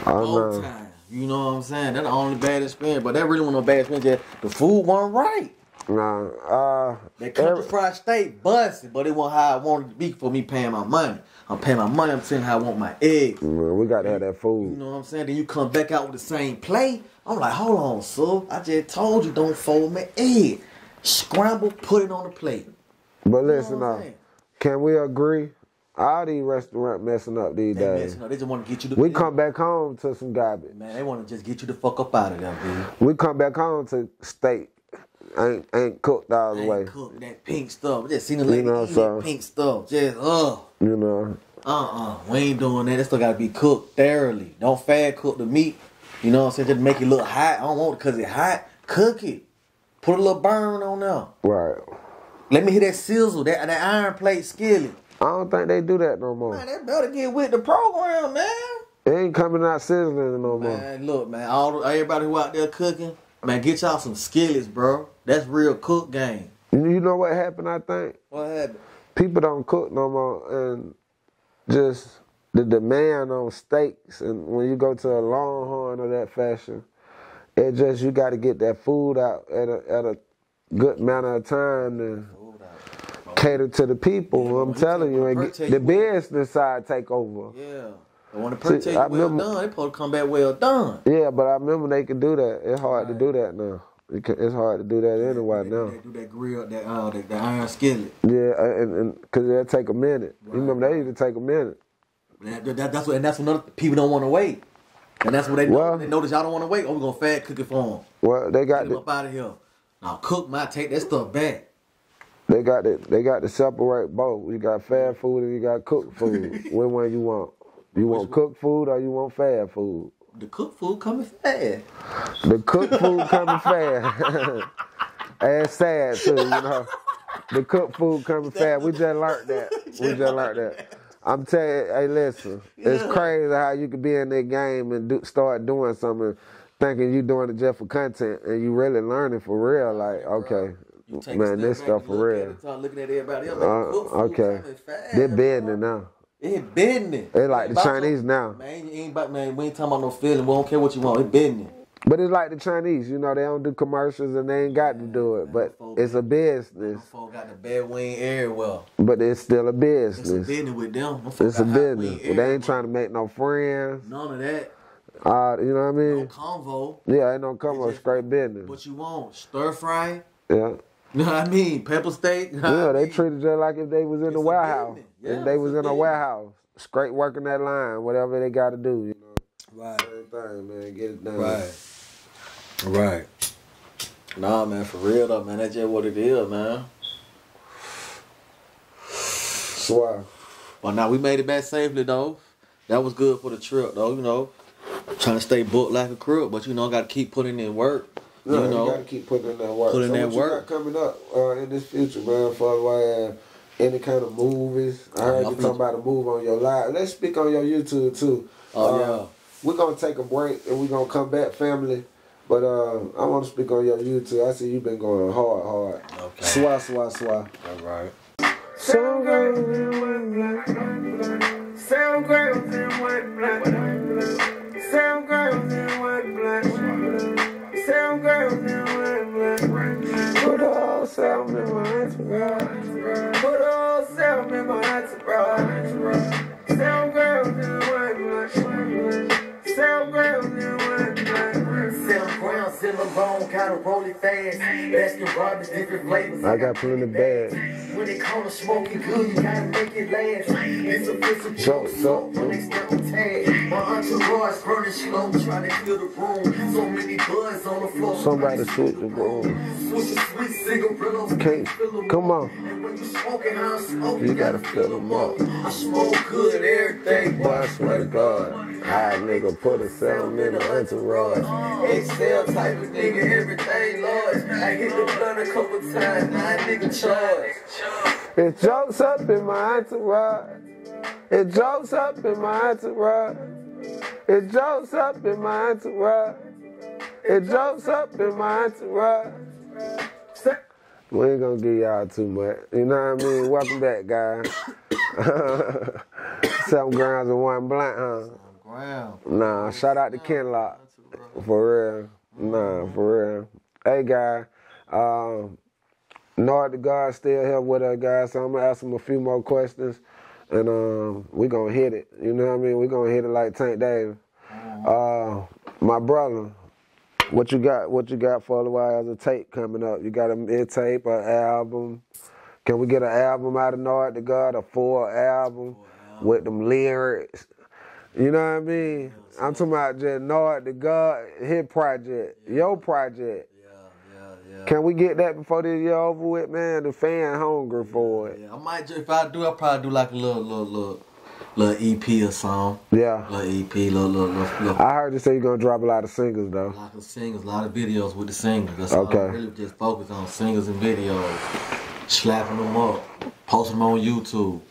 All time. You know what I'm saying? That's the only bad experience, but that really wasn't no bad experience. Just the food wasn't right. Nah, uh, that country fried steak busted, but it wasn't how I wanted to be for me paying my money. I'm paying my money, I'm saying how I want my eggs. Man, we got to have that food. You know what I'm saying? Then you come back out with the same plate. I'm like, hold on, sir. I just told you don't fold my egg. Scramble, put it on the plate. But listen, you know uh, can we agree? All these restaurants messing up these they days. Messing up. They just want to get you the We bill. Come back home to some garbage. Man, they want to just get you the fuck up out of there, dude. We come back home to steak. Ain't, ain't cooked all the ain't way. Ain't cooked that pink stuff. Just seen the lady you know, eat so, that pink stuff. Just, uh. You know. Uh-uh. We ain't doing that. That stuff got to be cooked thoroughly. Don't fad cook the meat. You know what I'm saying? Just make it look hot. I don't want it because it's hot. Cook it. Put a little burn on there. Right. Let me hear that sizzle, that, that iron plate skillet. I don't think they do that no more. Man, they better get with the program, man. It ain't coming out sizzling no more. Man, look, man. All Everybody who out there cooking, man, get y'all some skillets, bro. That's real cook game. You know what happened, I think? What happened? People don't cook no more, and just the demand on steaks, and when you go to a Longhorn or that fashion, it just, you got to get that food out at a, at a good amount of time to cater to the people. Yeah, I'm telling you, and the business side take over. Yeah. When the purchase well remember, done, they supposed to come back well done. Yeah, but I remember they could do that. It's hard right. to do that now. It's hard to do that anyway they, now. They do that grill, that uh, the, the iron skillet. Yeah, and, and cause it'll take a minute. Right. You remember they used to take a minute. That, that, that's what, and that's another people don't want to wait. And that's what they well, know. They notice y'all don't want to wait. Oh, we gonna fat cook it for them. Well, they got get the, them up out of here. Now cook my take that stuff back. They got to they got to separate both. You got fast food and you got cooked food. Which one you want? You want cooked food or you want fast food? The cooked food coming fast. The cooked food coming fast. And sad too, you know. The cooked food coming fast. We just learned that. We just learned that. I'm telling you, hey, listen, yeah. It's crazy how you could be in that game and do, start doing something, thinking you doing it just for content, and you really learning for real. Like, okay, you take man, this stuff for real. At it, start looking at everybody else, like, uh, cooked food okay, fast, they're bending now. It business. It like the Chinese you, now. Man, you ain't about, man, we ain't talking about no feeling. We don't care what you want. It business. But it's like the Chinese. You know, they don't do commercials and they ain't got to do it. But it's a business. Them got the bad wing everywhere. But it's still a business. It's a business with them. It's a business. But they ain't trying to make no friends. None of that. Uh, you know what I mean? No convo. Yeah, ain't no convo. Straight business. What you want? Stir fry? Yeah. You know what I mean? Pepper steak? You know yeah, they mean? Treated just like if they was in it's the warehouse. Yeah, if they was in a warehouse. Straight working that line, whatever they got to do. You know? Right. Same thing, man. Get it done. Right. Right. Nah, man, for real, though, man. That's just what it is, man. Swear. Well, now, we made it back safely, though. That was good for the trip, though, you know. Trying to stay booked like a crook, but, you know, got to keep putting in work. You yeah, know, you gotta keep putting in that work. Putting so that what work. You got coming up uh, in this future, man, for like any kind of movies. I heard I you talking about a move on your live. Let's speak on your YouTube too. Oh uh, yeah. We're gonna take a break and we're gonna come back, family. But uh, I want to speak on your YouTube. I see you've been going hard, hard. Okay. Swah, swah, swah. All right. Sound girls in white black. Sound girls in white black. Sound girls in white black. Sound girls in white black. Put all self in my entourage. Put all self in my entourage. Sound girls in white black. Sound girls in white black. Sound girls in my bone, kind of roll it. fast. Baskin-Robbins, different flavors. I got put in the bag. When they call a smoky good, you gotta make it last. It's a physical joke, so when they step on tag. My entourage burning slow, trying to fill the room. So many buds on the floor. Somebody switch the room. Switch a sweet cigarette. Okay, come on. And when you smoking, I'm smoking. You gotta fill them up. I smoke good and everything, boy, I swear to God. High nigga put a sound in the entourage. Excel type of nigga, everything large. I hit the blunt a couple times, now nigga charge. It jokes up in my entourage. It jokes up in my entourage. It jokes up in my entourage. It jokes up in my entourage. We ain't gonna give y'all too much. You know what I mean? Welcome back, guys. Seven grams and one blunt, huh? Wow. Nah, shout out to Kenlock. For real. Nah, for real. Hey, guys. Um, Nard the God still here with us, guys, so I'm going to ask him a few more questions, and um, we're going to hit it. You know what I mean? We're going to hit it like Tank Davis. Uh, my brother, what you got What you got for a while as a tape coming up? You got a mid-tape, an album? Can we get an album out of Nard the God, a full album with them lyrics? You know what I mean? Yeah, I'm talking about just Nard the God, his project, yeah. Your project. Yeah, yeah, yeah. Can we get that before this year over with, man? The fan hungry for yeah, it. Yeah, I might just, if I do, I'll probably do like a little, little, little, little E P or song. Yeah. Little E P, little, little, little, little. I heard you say you're going to drop a lot of singles, though. A lot of singles, a lot of videos with the singles. That's okay. I really just focus on singles and videos, slapping them up, posting them on YouTube.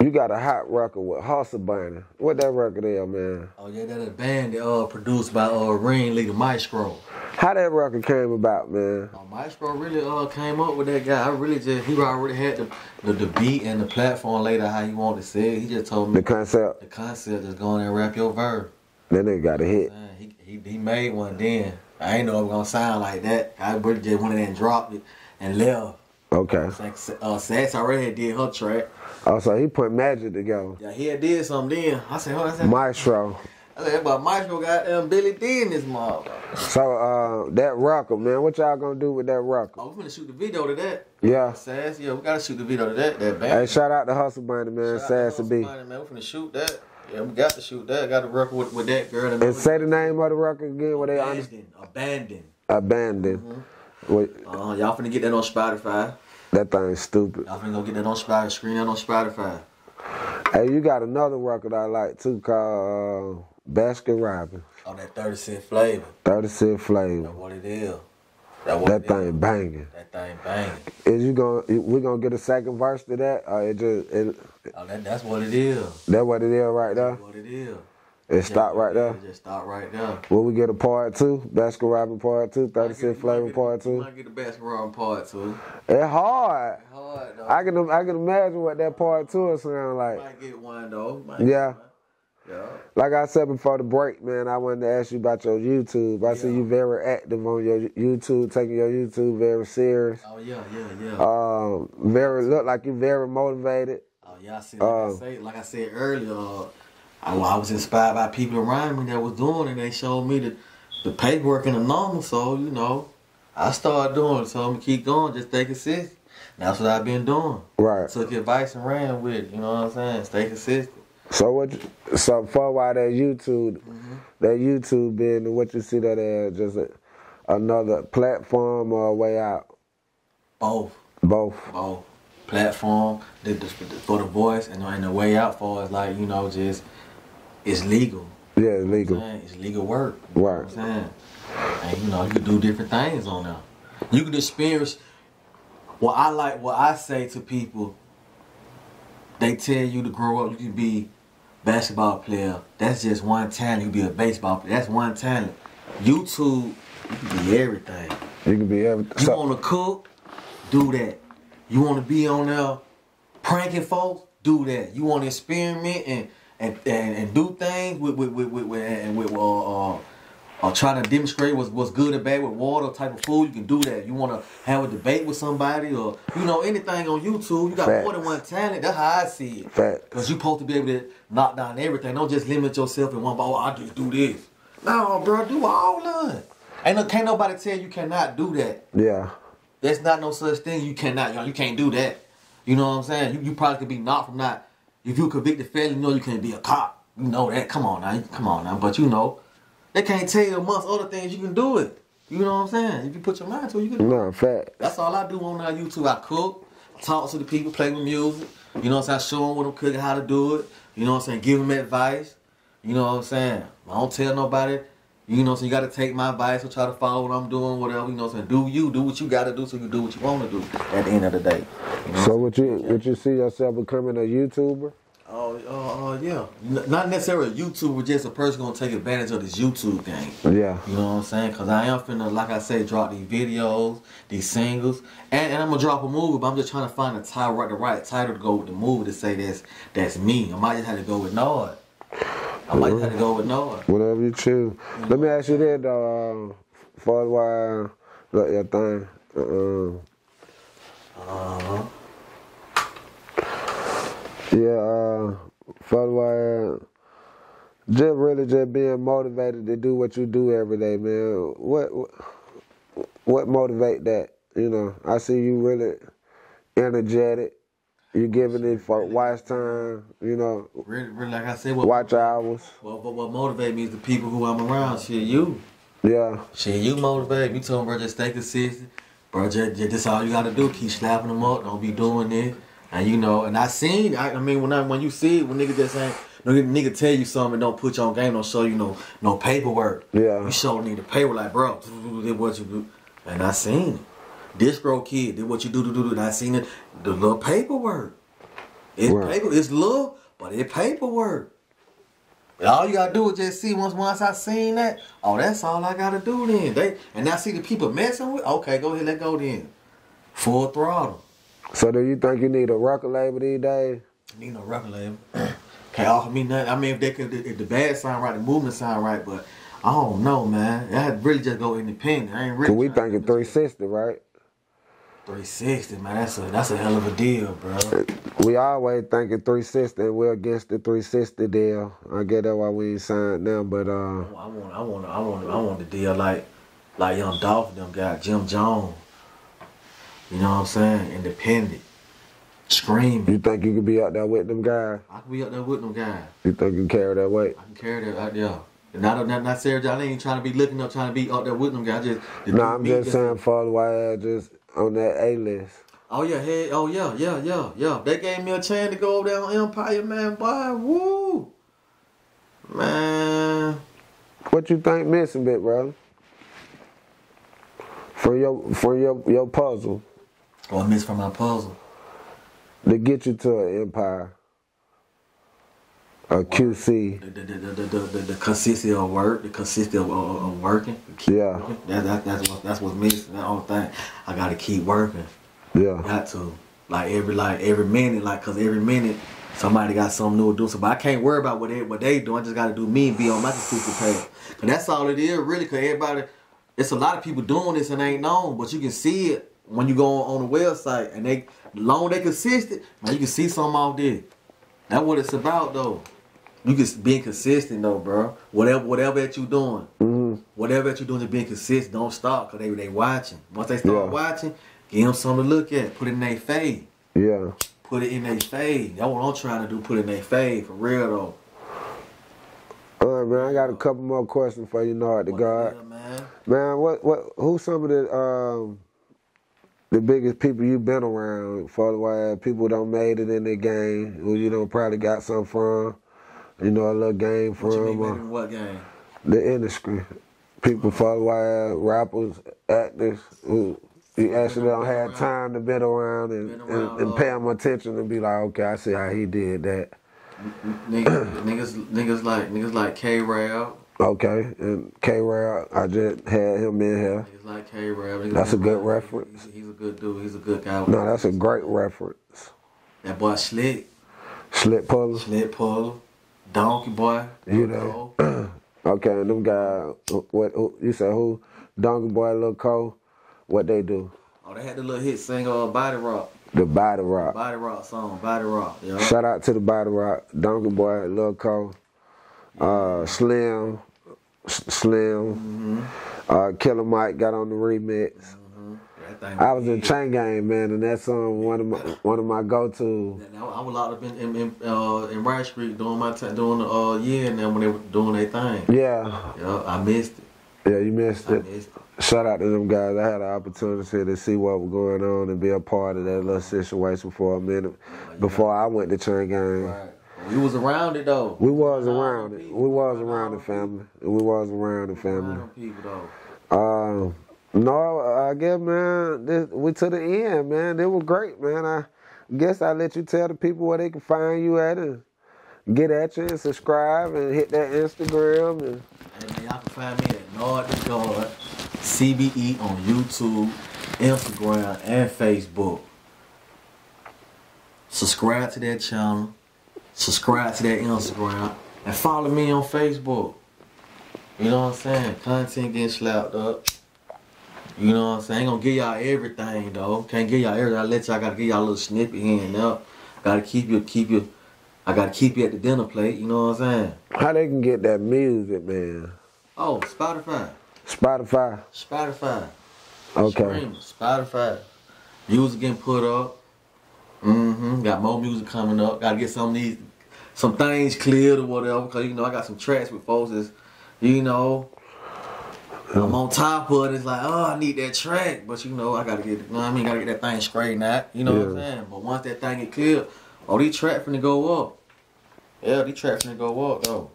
You got a hot record with Hustle Bunny. What that record is, man? Oh, yeah, that a band that uh, produced by uh, Ring Leader Maestro. How that record came about, man? Uh, Maestro really uh, came up with that guy. I really just, he already had the, the, the beat and the platform later how you wanted to say it. He just told me. The concept? The concept is going and rap your verb. That nigga got a hit. Man, he, he, he made one then. I ain't know it was going to sound like that. I really just went in and dropped it and left. Okay. Like, uh, Sass already did her track. Oh, so he put magic together. Yeah, he had did something then. I said, oh, that's that. Maestro. I said, but Maestro got um, Billy D in this mob. So, uh, that rocker, man, what y'all gonna do with that rocker? Oh, we're gonna shoot the video to that. Yeah. Sass, yeah, we gotta shoot the video to that. That band. Hey, shout out to Hustle Bunny, man. Sass to B. Man, we're finna shoot that. Yeah, we got to shoot that. Got to record with, with that girl. And say the name of the record again. Where they Abandoned. Abandoned. Abandoned. Mm-hmm. Wait. Uh, y'all finna get that on Spotify. That thing's stupid. Y'all finna go get that on Spotify. Screen that on Spotify. Hey, you got another record I like too called uh, Baskin-Robbins. Oh, that thirty cent flavor. thirty cent flavor. That's what it is. That, what that it thing is. Banging. That thing banging. Is you gonna? We gonna get a second verse to that? Or it just. It, oh, that, that's what it is. That what it is right there. That's what it is. It stopped right there. It just stopped right there. Will we get a part two? Baskin-Robbins part two? thirty-six Flavor part two? I might get a Baskin-Robbins part two. It's hard. It's hard, though. I can, I can imagine what that part two will sound like. Might get one, though. Might yeah. Get one. Yeah. Like I said before the break, man, I wanted to ask you about your YouTube. I yeah. see you very active on your YouTube, taking your YouTube very serious. Oh, yeah, yeah, yeah. Um, very look like you're very motivated. Oh, yeah, I see. Like, um, I, say, like I said earlier, uh, I, I was inspired by people around me that was doing it. They showed me the, the paperwork and the numbers. So, you know, I started doing it. So I'm going to keep going. Just stay consistent. And that's what I've been doing. Right. Took advice and ran with it. You know what I'm saying? Stay consistent. So, what? You, so far while that YouTube, mm-hmm. that YouTube business, what you see that as just a, another platform or a way out? Both. Both. Both. Platform the, the, for the voice and, and the way out for us, like, you know, just... It's legal. Yeah, it's legal. You know it's legal work. You know right. What I'm saying? And you know, you can do different things on there. You can experience what I like, what I say to people. They tell you to grow up, you can be a basketball player. That's just one talent. You can be a baseball player. That's one talent. YouTube, you can be everything. You can be everything. You so want to cook? Do that. You want to be on there pranking folks? Do that. You want to experiment and And, and and do things with with with with, with and with uh, uh, uh trying to demonstrate what's what's good and bad with water type of food. You can do that. You want to have a debate with somebody or you know anything on YouTube. You got Facts. More than one talent. That's how I see it. Facts. Cause you supposed to be able to knock down everything. Don't just limit yourself in one. Ball. Oh, I just do this. No, bro, do all of it. Ain't no, can't nobody tell you cannot do that. Yeah. There's not no such thing. You cannot, y'all. You can't do that. You know what I'm saying? You, you probably could be knocked from not. If you convicted felon, you know you can't be a cop. You know that. Come on now. Come on now. But you know, they can't tell you amongst other things you can do it. You know what I'm saying? If you put your mind to it, you can do it. No, fact. That's all I do on our YouTube. I cook, talk to the people, play with music. You know what I'm saying? I show them what I'm cooking, how to do it. You know what I'm saying? Give them advice. You know what I'm saying? I don't tell nobody. You know, so you got to take my advice or try to follow what I'm doing, whatever. You know what I'm saying? Do you. Do what you got to do so you do what you want to do at the end of the day. You know so would you, would you see yourself becoming a YouTuber? Oh, uh, uh, yeah. N not necessarily a YouTuber, just a person going to take advantage of this YouTube thing. Yeah. You know what I'm saying? Because I am finna, like I said, drop these videos, these singles. And, and I'm going to drop a movie, but I'm just trying to find a title, the right title to go with the movie to say that's, that's me. I might just have to go with Nard. I might have to go with Noah. Whatever you choose. Mm-hmm. Let me ask you that though. Uh, for a while, look your thing. Uh-uh. Uh-huh. Yeah. Uh, for a while, just really just being motivated to do what you do every day, man. What what motivate that? You know, I see you really energetic. You giving it for watch time, you know. Really, really, like I said, what, watch hours. Well, but what motivates me is the people who I'm around. Shit, you. Yeah. Shit, you motivate me. You told me, bro, just stay consistent. Bro, just, just that's all you got to do. Keep slapping them up. Don't be doing it. And you know, and I seen. I, I mean, when I, when you see it, when nigga just ain't, no nigga tell you something, don't put you on game, don't show you no no paperwork. Yeah. You show me the paperwork, like bro, did what you do, and I seen it. Disco kid did what you do do do do. I seen it. The little paperwork. It's right. paper. It's little, but it's paperwork. And all you gotta do is just see once. Once I seen that, oh, that's all I gotta do then. They and I see the people messing with. Okay, go ahead, let go then. Full throttle. So do you think you need a record label these days? Need no record label. Can't offer me nothing. I mean, if they could, if the band sound right, the movement sound right, but I don't know, man. That really just go independent. I ain't really. Cause we thinking three sixty, right? three sixty, man, that's a, that's a hell of a deal, bro. We always thinking three sixty, and we're against the three sixty deal. I get that why we ain't signed now, but... Uh, I want I want, I want, I want the deal like like Young Dolph them guy, Jim Jones. You know what I'm saying? Independent. Screaming. You think you could be out there with them guys? I could be out there with them guys. You think you can carry that weight? I can carry that out there. Not, not, not serious, I ain't trying to be looking up, trying to be out there with them guys. Just, no, nah, I'm just saying for why I just... On that A-list. Oh, yeah. Hey, oh, yeah, yeah, yeah, yeah. They gave me a chance to go over there on Empire, man. Boy, woo. Man. What you think missing, big brother? For your for your, your puzzle. Oh, I missed from my puzzle. To get you to an Empire. A Q C. The, the, the, the, the, the, the consistency of work, the consistency of, of, of working. Yeah. Working. That, that, that's, what, that's what's missing. That whole thing. I got to keep working. Yeah. Got to. Like every like every minute, like because every minute somebody got something new to do. So, but I can't worry about what they, what they do. I just got to do me and be on my consistent path. And that's all it is, really, because everybody, it's a lot of people doing this and ain't known, but you can see it when you go on, on the website. And they, long they consistent, man, you can see something out there. That's what it's about, though. You can be consistent though, bro. Whatever, whatever that you doing, mm-hmm. whatever that you doing, just being consistent. Don't stop, cause they they watching. Once they start yeah. watching, give them something to look at. Put it in their fade. Yeah. Put it in their fade. That's what I'm trying to do. Put it in their fade for real though. All right, man. I got a couple more questions for you, Nard the God. Yeah, man. Man, what what? Who's some of the um the biggest people you've been around for a while? People don't made it in their game. Who you don't probably got something from. You know, a little game from what, you mean, uh, in what game? The industry. People follow wise, rappers, actors who you actually don't have time to bend around and, around, and, and pay them attention and be like, okay, I see how he did that. Niggas, niggas, niggas like niggas like K-Rab. Okay, and K-Rab, I just had him in here. Niggas like K-Rab. That's a good reference. He's, he's a good dude. He's a good guy. No, that's a great reference. That boy Slick. Slick Puller. Slick Puller. Donkey Boy. You know. Okay, and them guys, what, who, you said who? Donkey Boy, Lil Cole, what they do? Oh, they had the little hit single, uh, Body Rock. The Body Rock. Body Rock song, Body Rock. Yeah. Shout out to the Body Rock, Donkey Boy, Lil Cole, yeah. uh, Slim, Slim, mm-hmm. uh, Killer Mike got on the remix. Mm-hmm. I was in Chain Game, man, and that's um, one of my one of my go to. I was locked up in in, in, uh, in Rice Street doing my time doing the uh, year, and then when they were doing their thing. Yeah. Yeah, I missed it. Yeah, you missed it. I missed it. Shout out to them guys. I had an opportunity to see what was going on and be a part of that little situation for a minute before I went to Chain Game. Right. We was around it though. We was around it. We was around the family. We was around the family. Uh, no, I guess, man, this, we to the end, man. It was great, man. I guess I let you tell the people where they can find you at and get at you and subscribe and hit that Instagram. And, and y'all can find me at Nard the God, C B E on YouTube, Instagram, and Facebook. Subscribe to that channel. Subscribe to that Instagram and follow me on Facebook. You know what I'm saying? Content getting slapped up. You know what I'm saying? I ain't gonna give y'all everything though. Can't give y'all everything. I let y'all gotta give y'all a little snippet here and there. Gotta keep you, keep you. I gotta keep you at the dinner plate. You know what I'm saying? How they can get that music, man? Oh, Spotify. Spotify. Spotify. Okay. Streaming. Spotify. Music getting put up. Mm-hmm. Got more music coming up. Gotta get some of these, some things cleared or whatever. Because, you know, I got some tracks with folks that's, you know, I'm on top of it. It's like, oh, I need that track. But, you know, I gotta get, you know what I mean? Gotta get that thing straightened out. You know yeah. what I'm saying? But once that thing get cleared, oh, these tracks finna go up. Yeah, these tracks finna go up, though.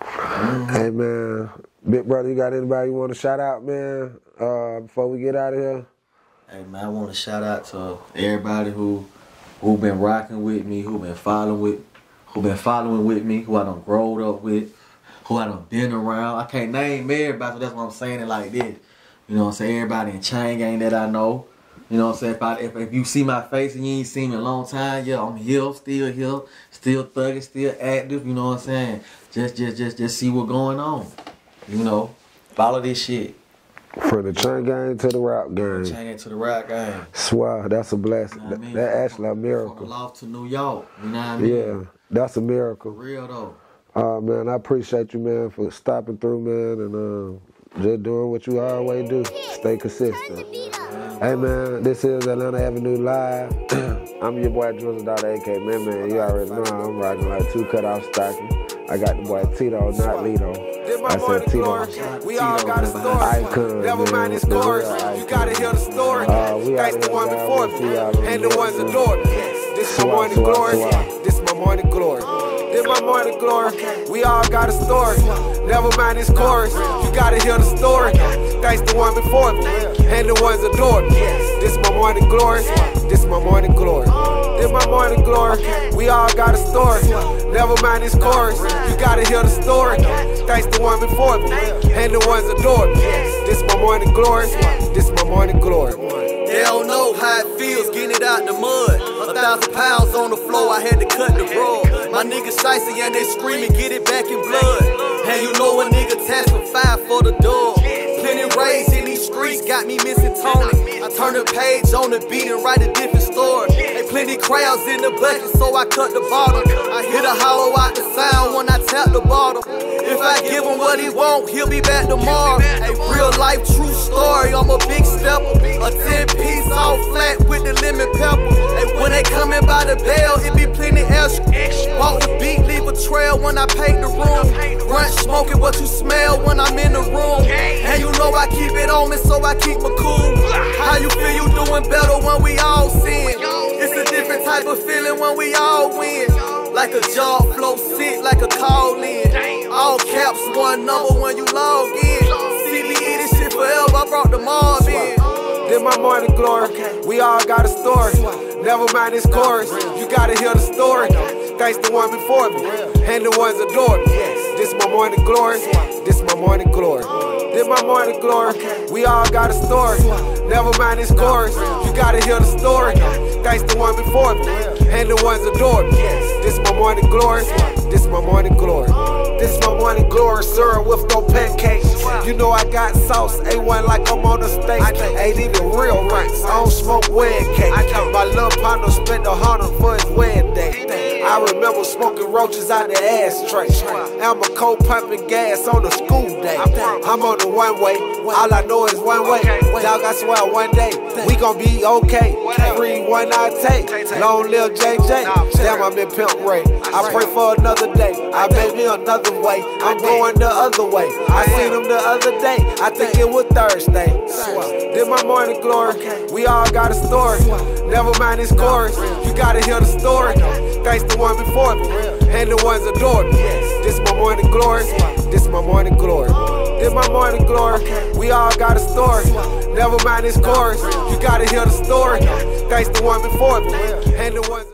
Mm-hmm. Hey, man. Big brother, you got anybody you want to shout out, man? Uh, before we get out of here? Hey, man, I want to shout out to everybody who... who been rocking with me, who been following with, who been following with me, who I done growed up with, who I done been around. I can't name everybody, so that's why I'm saying it like this. You know what I'm saying? Everybody in Chain Gang that I know. You know what I'm saying? If, I, if, if you see my face and you ain't seen me in a long time, yeah, I'm here, still here, still thugging, still active. You know what I'm saying? Just, just, just, just see what's going on. You know, follow this shit. From the Chain Gang to the Rock Gang. Chain Gang to the Rock Gang. Swear, that's a blessing. You know I mean? That, that's actually a miracle. Loft to New York, you know what I mean? Yeah, that's a miracle. For real though. Uh, man, I appreciate you, man, for stopping through, man, and uh, just doing what you always do. Stay consistent. Hey, man, this is Atlanta Avenue Live. I'm your boy Drizzle Dollar, A K Man Man. You already know I'm rocking like two cut-off stockings. I got the boy Tito, not Lito. I said Tito. We all got a story. Never mind his chorus. You gotta hear the story. Thanks to the one before me and the ones adored me. This my morning glory. This my morning glory. This my morning glory. We all got a story. Never mind his chorus. You gotta hear the story. Thanks to the one before me and the ones adored me. This my morning glory. This my morning glory. This my morning glory. We all got a story. Never mind this chorus. You gotta hear the story. Thanks to the one before me and the ones adored me. This my morning glory. This my morning glory. They don't know how it feels getting it out the mud. A thousand pounds on the floor, I had to cut the road. My niggas shicey and they screaming, get it back in blood. And you know a nigga taps for five for the dog. Plenty raised in these streets got me missing Tony. I turn the page on the beat and write a different story. Ain't plenty crowds in the bucket, so I cut the bottle. I hit a hollow out the sound when I tap the bottle. If I give him what he want, he'll be back tomorrow. A real life true story, I'm a big stepper. A ten piece all flat with the lemon pepper. And when they coming by the bell, it be plenty extra. Walk the beat, leave a trail when I paint the room. Grunt smoking what you smell when I'm in the room. And you know I keep it on me, so I keep my cool. How you feel you doing better when we all sin? It's a different type of feeling when we all win. Like a job flow, sit like a call in. All caps, one number when you log in. C B E, this shit forever, I brought the mob in. This my morning glory, we all got a story. Never mind this chorus, you gotta hear the story. Thanks to the one before me, and the ones adored me. This my morning glory, this my morning glory. This my morning glory, we all got a story. Never mind this chorus, you gotta hear the story. Thanks to the one before me and the ones adored. Yes. This my morning glory. This my morning glory. This my morning glory, sir, with no pancakes. You know I got sauce, A one like I'm on a steak. I ain't even real rights. I don't smoke wedding cake. My love partner spent a hundred for his wedding day. I remember smoking roaches out the ashtray. I'm a cold pumping gas on a school day. I'm on the one way. All I know is one way. Dog, I swear one day we gon' be okay. Free one I take. Long live J J. Damn, I'm in pimp Ray. I pray for another day. I bet me another way. I'm going the other way. I seen him the other day. I think it was Thursday. This my morning glory. We all got a story. Never mind this chorus. You gotta hear the story. Thanks to one before me and the ones adored me. This my morning glory. This my morning glory. This my morning glory. We all got a story. Never mind this chorus. You gotta hear the story. Thanks to one before me and the ones.